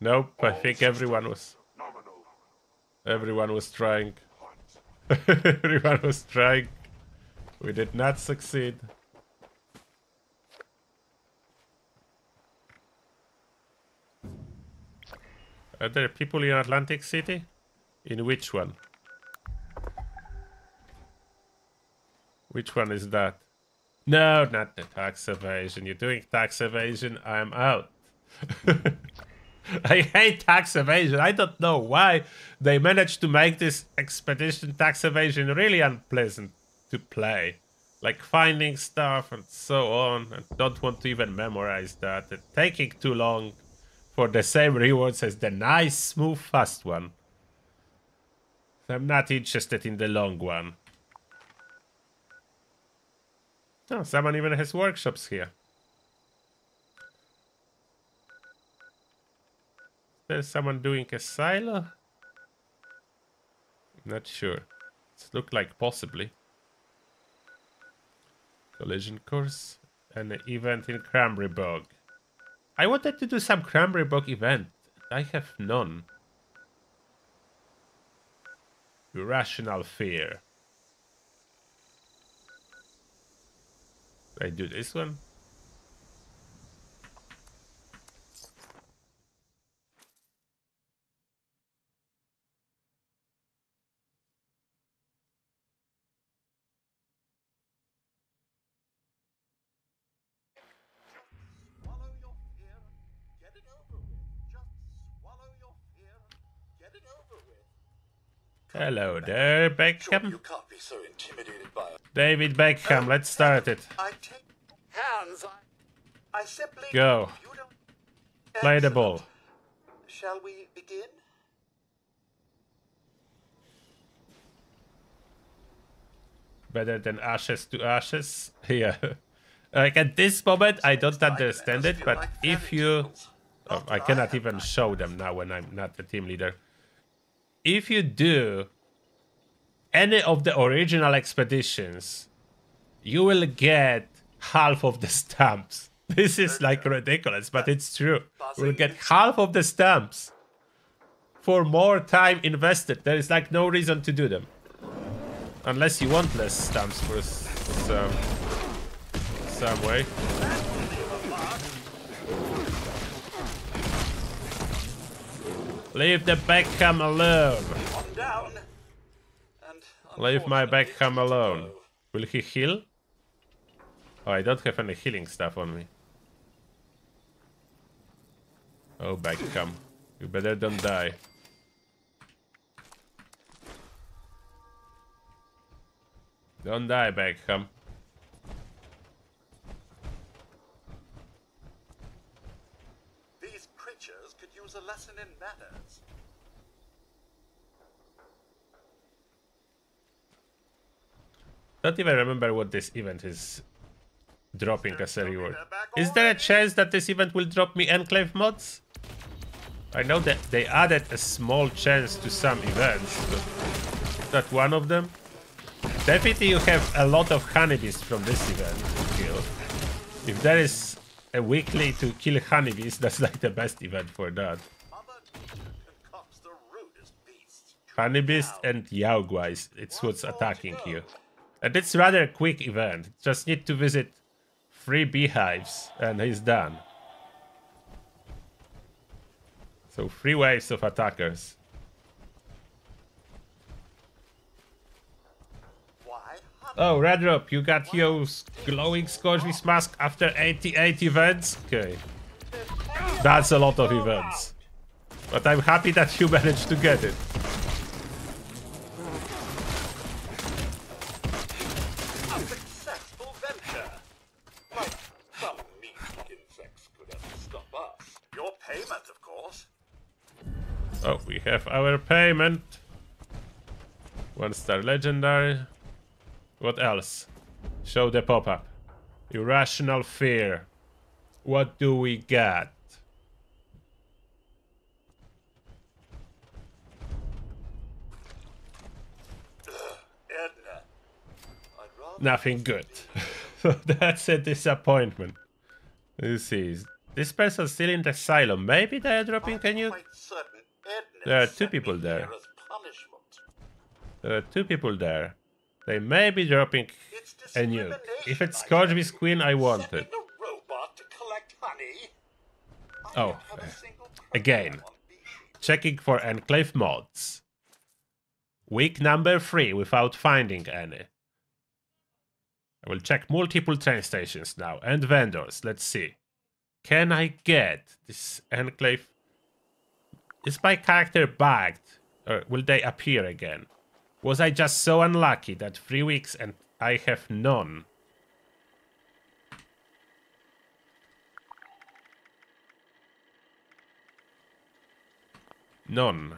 Nope, I think everyone was trying. Everyone was trying. We did not succeed. Are there people in Atlantic City? In which one? Which one is that? No, not the tax evasion. You're doing tax evasion, I'm out. I hate tax evasion. I don't know why they managed to make this Expedition tax evasion really unpleasant to play. Like finding stuff and so on. And don't want to even memorize that. It's taking too long. For the same rewards as the nice, smooth, fast one. I'm not interested in the long one. Oh, someone even has workshops here. There's someone doing a silo? Not sure. It looks like possibly. Collision course. An event in Cranberry Bog. I wanted to do some Cranberry Bog event. I have none. Irrational fear. I do this one. Hello there, Beckham. You can't be so intimidated by David Beckham, let's start it. Go. Play the ball. Shall we begin? Better than ashes to ashes? Yeah. Like at this moment, I don't understand it, but if you... Oh, I cannot even show them now when I'm not the team leader. If you do any of the original expeditions, you will get half of the stamps. This is like ridiculous, but it's true. We'll get half of the stamps for more time invested. There is like no reason to do them. Unless you want less stamps for some way. Leave the Beckham alone. Leave my Beckham alone. Will he heal? Oh, I don't have any healing stuff on me. Oh, Beckham. You better don't die. Don't die, Beckham. These creatures could use a lesson in manners. Don't even remember what this event is dropping as a reward. Is there a chance that this event will drop me Enclave mods? I know that they added a small chance to some events, but is that one of them? Definitely you have a lot of honeybees from this event to kill. If there is a weekly to kill honeybees, that's like the best event for that. Honeybees and Yao Guai, it's what's attacking you. And it's rather a quick event, just need to visit 3 beehives and he's done. So 3 waves of attackers. Oh, Red Rope, you got your glowing Scorchbeast mask after 88 events? Okay. That's a lot of events. But I'm happy that you managed to get it. Oh, we have our payment. 1-star legendary. What else? Show the pop-up. Irrational fear. What do we got? Nothing good. So that's a disappointment. You see, this person's still in the asylum. Maybe they are dropping a new... There are 2 people there. There are 2 people there. They may be dropping a nuke. If it's Scorchbeast Queen, I want it. Oh, again. Checking for Enclave mods. Week number 3 without finding any. I will check multiple train stations now and vendors. Let's see. Can I get this Enclave? Is my character bugged? Or will they appear again? Was I just so unlucky that 3 weeks and I have none? None.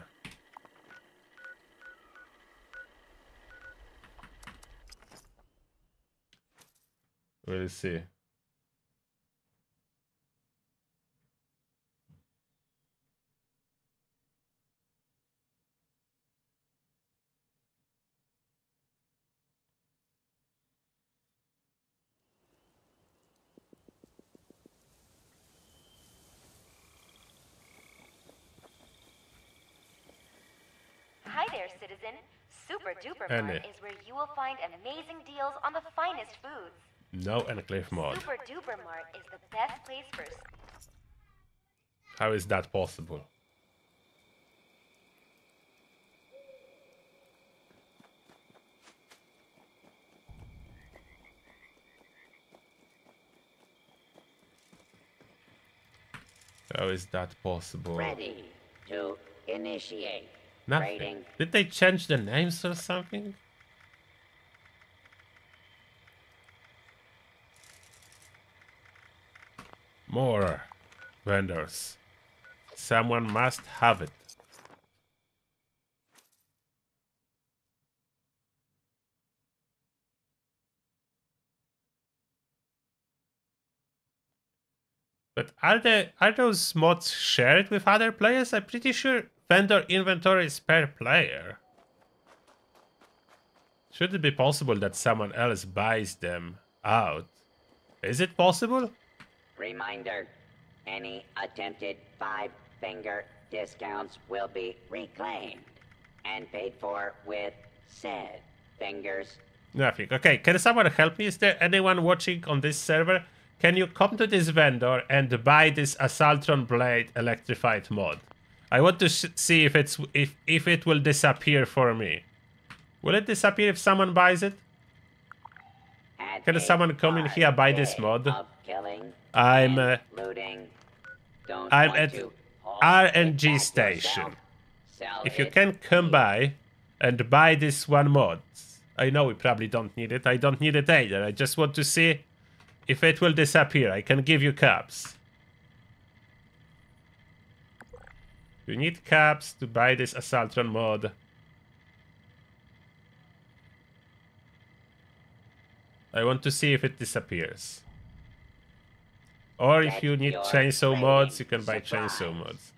We'll see. Hi there, citizen. Super Duper Mart is where you will find amazing deals on the finest foods. No Enclave mod. Super Duper Mart is the best place for... How is that possible? How is that possible? Ready to initiate. Nothing. Did they change the names or something? More vendors. Someone must have it. But are those mods shared with other players? I'm pretty sure vendor inventory is per player. Should it be possible that someone else buys them out? Is it possible? Reminder, any attempted 5-finger discounts will be reclaimed and paid for with said fingers. Nothing. Okay, can someone help me? Is there anyone watching on this server? Can you come to this vendor and buy this Assaultron Blade electrified mod? I want to see if it's if it will disappear for me. Will it disappear if someone buys it? Can someone come in here, buy this mod? I'm at RNG station. If you can come by and buy this one mod. I know we probably don't need it. I don't need it either. I just want to see if it will disappear. I can give you caps. You need caps to buy this Assaultron mod. I want to see if it disappears. Or if you need chainsaw mods, you can buy chainsaw mods.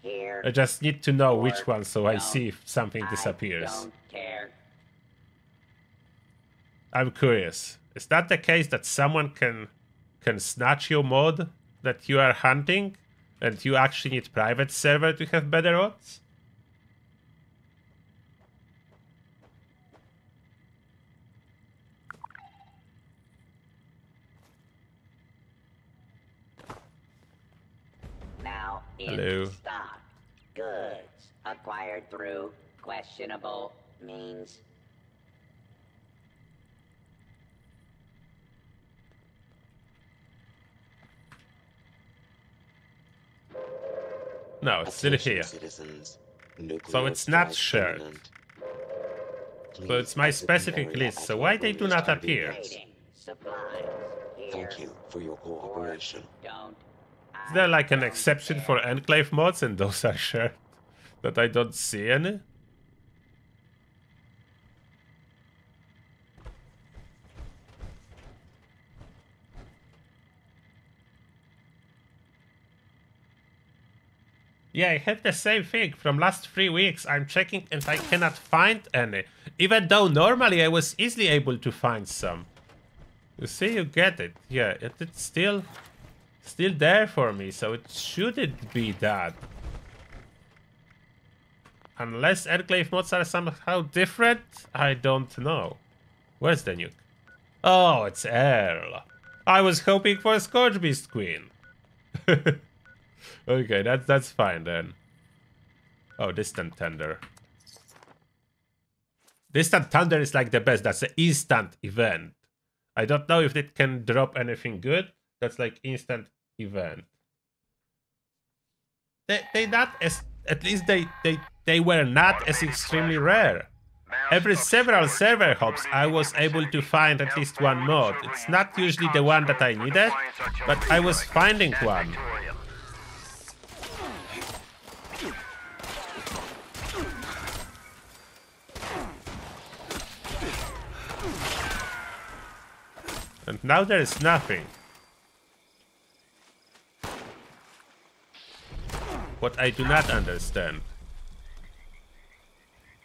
I just need to know which one so I see if something disappears. I'm curious. Is that the case that someone can snatch your mod that you are hunting and you actually need private server to have better odds? Hello. Stock goods acquired through questionable means. No, it's still here. Citizens, so it's not shared. So it's my specific list. So why they do not appear? Thank you for your cooperation. Don't. Is there like an exception for Enclave mods and those are shared that I don't see any? Yeah, I had the same thing from last 3 weeks. I'm checking and I cannot find any. Even though normally I was easily able to find some. You see, you get it. Yeah, it's still... still there for me, so it shouldn't be that. Unless Enclave mods are somehow different, I don't know. Where's the nuke? Oh, it's Earl. I was hoping for a Scorchbeast Queen. Okay, that's fine then. Oh, Distant Thunder. Distant Thunder is like the best. That's an instant event. I don't know if it can drop anything good. That's like instant event. They not as, at least they were not as extremely rare. Every several server hops I was able to find at least one mod. It's not usually the one that I needed, but I was finding one. And now there is nothing. What I do not understand.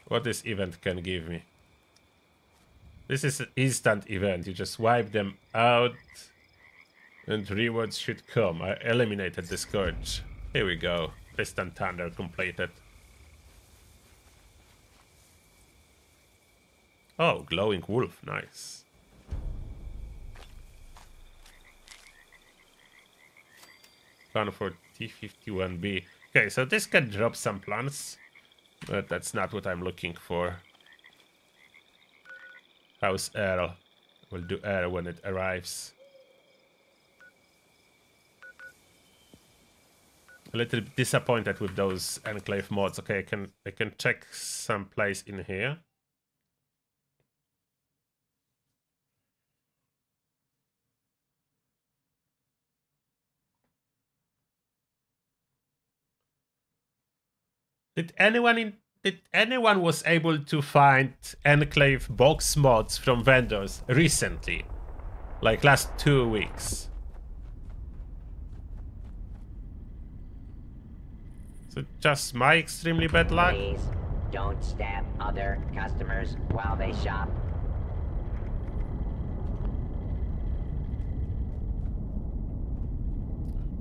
What this event can give me. This is an instant event. You just wipe them out. And rewards should come. I eliminated the Scourge. Here we go. Distant Thunder completed. Oh, Glowing Wolf. Nice. Plan for T51B. Okay, so this can drop some plants, but that's not what I'm looking for. House Earl. We'll do Earl when it arrives. A little bit disappointed with those Enclave mods. Okay, I can check some place in here. Did anyone was able to find Enclave box mods from vendors recently? Like last 2 weeks. Is it just my extremely bad luck? Please don't stab other customers while they shop.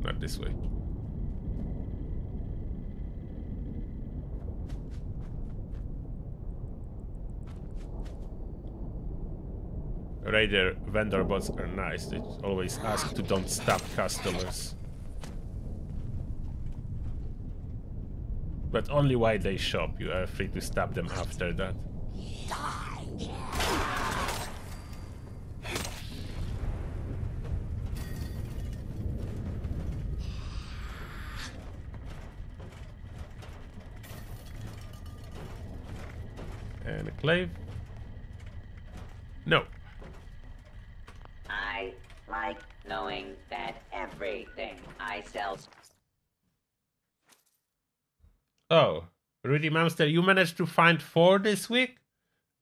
Not this way. Raider vendor bots are nice. They always ask to don't stab customers. But only while they shop. You are free to stab them after that. And a clave. No. I like knowing that everything I sell. Oh, Rudy Mamster, you managed to find 4 this week?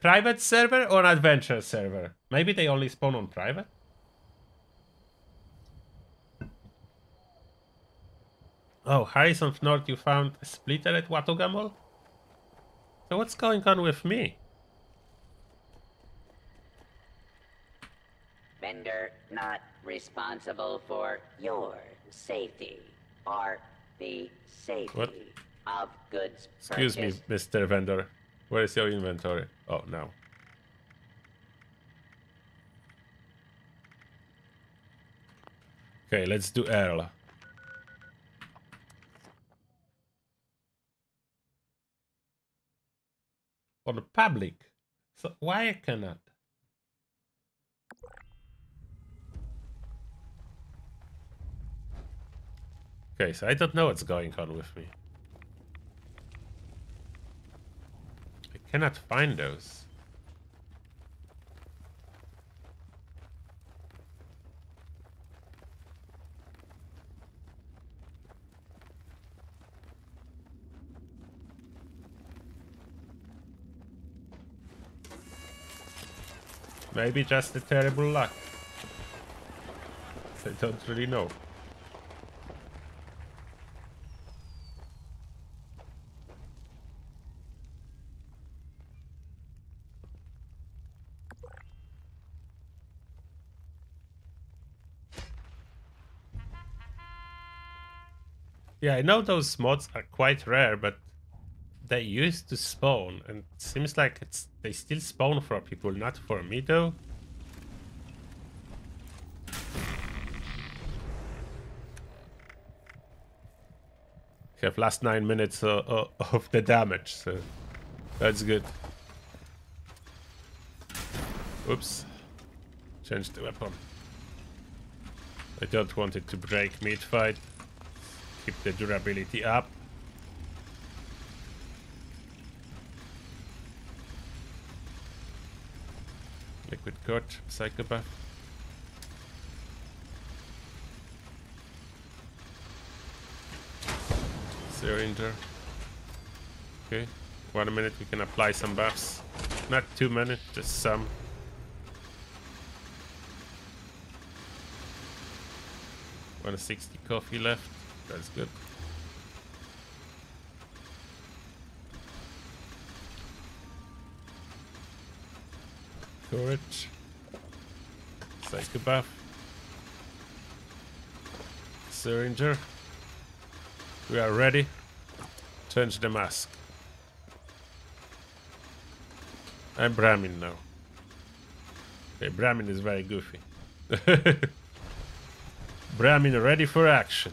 Private server or adventure server? Maybe they only spawn on private? Oh, Harrison North, you found a splitter at Watoga Mall? So what's going on with me? Vendor not responsible for your safety or the safety of goods. Excuse me, Mr. Vendor. Where is your inventory? Oh, no. Okay, let's do Earl. On public. So why I cannot? Okay, so I don't know what's going on with me. I cannot find those. Maybe just the terrible luck. I don't really know. Yeah, I know those mods are quite rare, but they used to spawn, and it seems like they still spawn for people, not for me though. Have last 9 minutes of the damage, so that's good. Oops, changed the weapon. I don't want it to break mid-fight. Keep the durability up. Liquid Courage, psychopath. Syringer. Okay, 1 minute we can apply some buffs. Not too many, just some. $160 coffee left. That's good. Courage. Psycho buff. Syringer. We are ready. Change the mask. I'm Brahmin now. Okay, Brahmin is very goofy. Brahmin ready for action.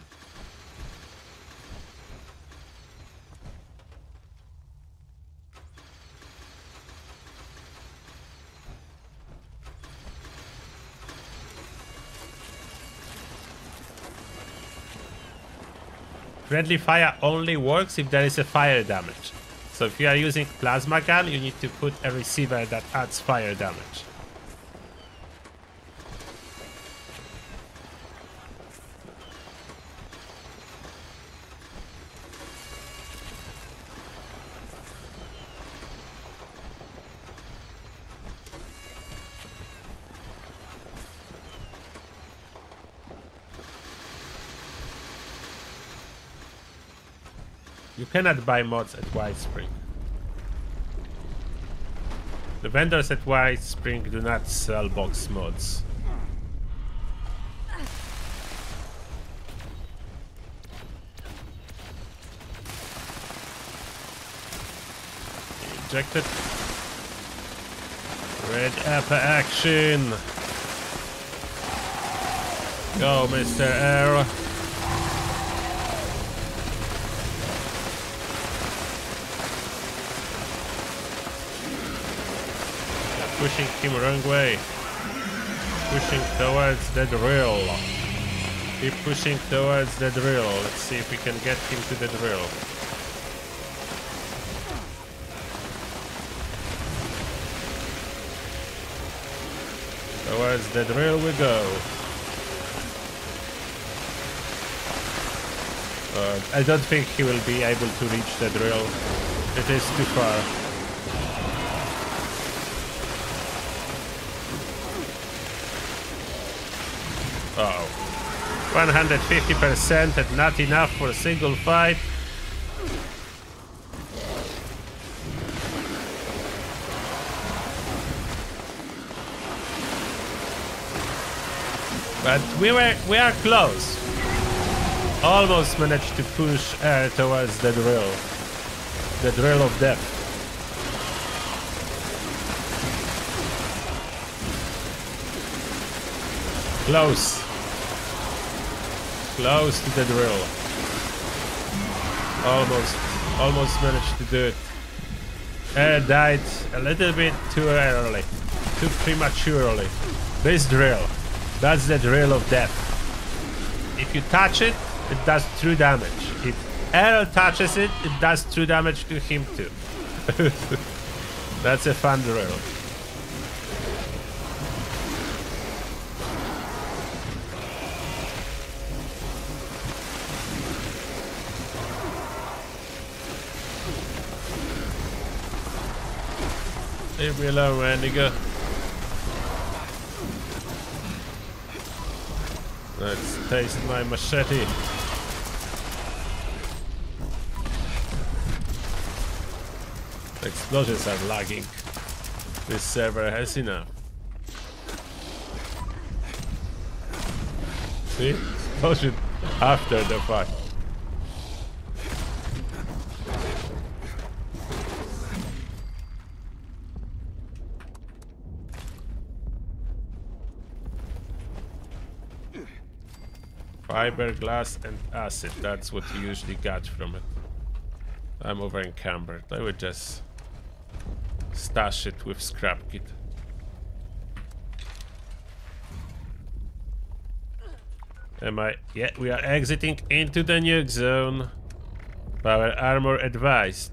Friendly fire only works if there is a fire damage. So if you are using plasma gun, you need to put a receiver that adds fire damage. You cannot buy mods at White Spring. The vendors at White Spring do not sell box mods. Injected. Red Appa action! Go, Mr. Earl! Pushing him wrong way. Pushing towards the drill. Keep pushing towards the drill. Let's see if we can get him to the drill. Towards the drill we go. I don't think he will be able to reach the drill. It is too far. Uh-oh. 150% and not enough for a single fight. But we are close. Almost managed to push air towards the drill. The drill of death. Close. Close to the drill. Almost managed to do it. Air died a little bit too early, too prematurely. This drill, that's the drill of death. If you touch it, it does true damage. If Earl touches it, it does true damage to him too. That's a fun drill. Leave me alone, Randiga. Let's taste my machete. Explosions are lagging. This server has enough. See? Explosion after the fight. Fiberglass and acid, that's what you usually got from it. I'm over encumbered. I would just stash it with scrap kit. Am I? Yeah, we are exiting into the nuke zone. Power armor advised.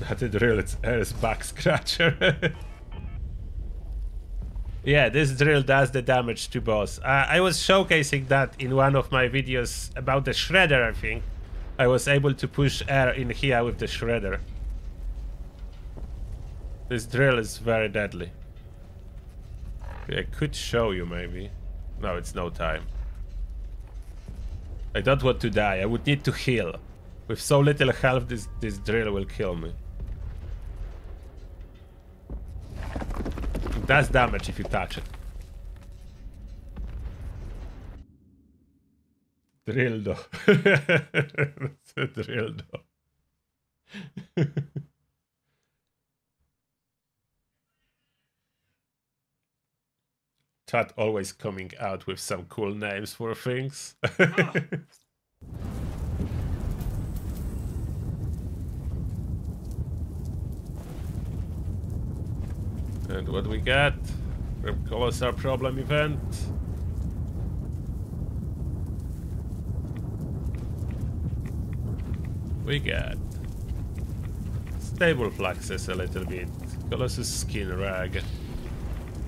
Not a drill, it's Earl's back scratcher. Yeah, this drill does the damage to boss. I was showcasing that in one of my videos about the shredder, I think. I was able to push air in here with the shredder. This drill is very deadly. I could show you maybe. No, it's no time. I don't want to die, I would need to heal. With so little health, this drill will kill me. It does damage if you touch it. Drilldo. That's a drilldo. Chat always coming out with some cool names for things. Oh. And what we got? Colossal problem event. We got stable fluxes a little bit, Colossus skin rag,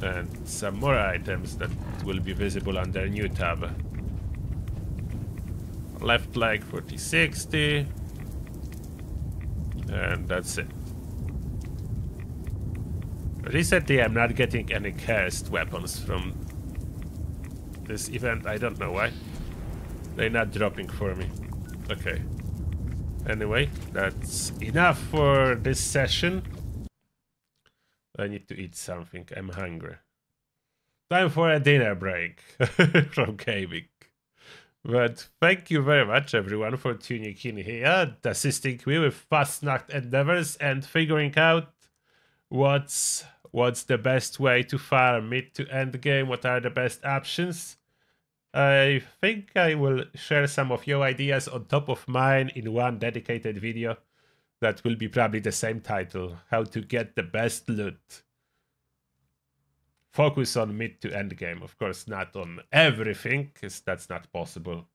and some more items that will be visible under a new tab. Left leg 4060, and that's it. Recently, I'm not getting any cursed weapons from this event. I don't know why. They're not dropping for me. Okay. Anyway, that's enough for this session. I need to eat something. I'm hungry. Time for a dinner break from gaming. But thank you very much, everyone, for tuning in here, assisting me with Fasnacht endeavors and figuring out what's the best way to farm mid to end game, what are the best options. I think I will share some of your ideas on top of mine in one dedicated video that will be probably the same title, how to get the best loot. Focus on mid to end game, of course, not on everything, because that's not possible.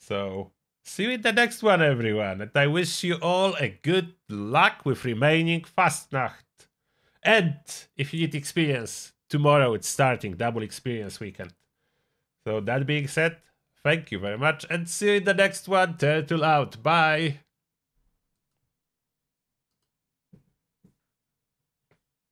So, see you in the next one, everyone, and I wish you all a good luck with remaining Fastnacht. And if you need experience, tomorrow it's starting double experience weekend. So that being said, thank you very much, and see you in the next one. Turtle out. Bye.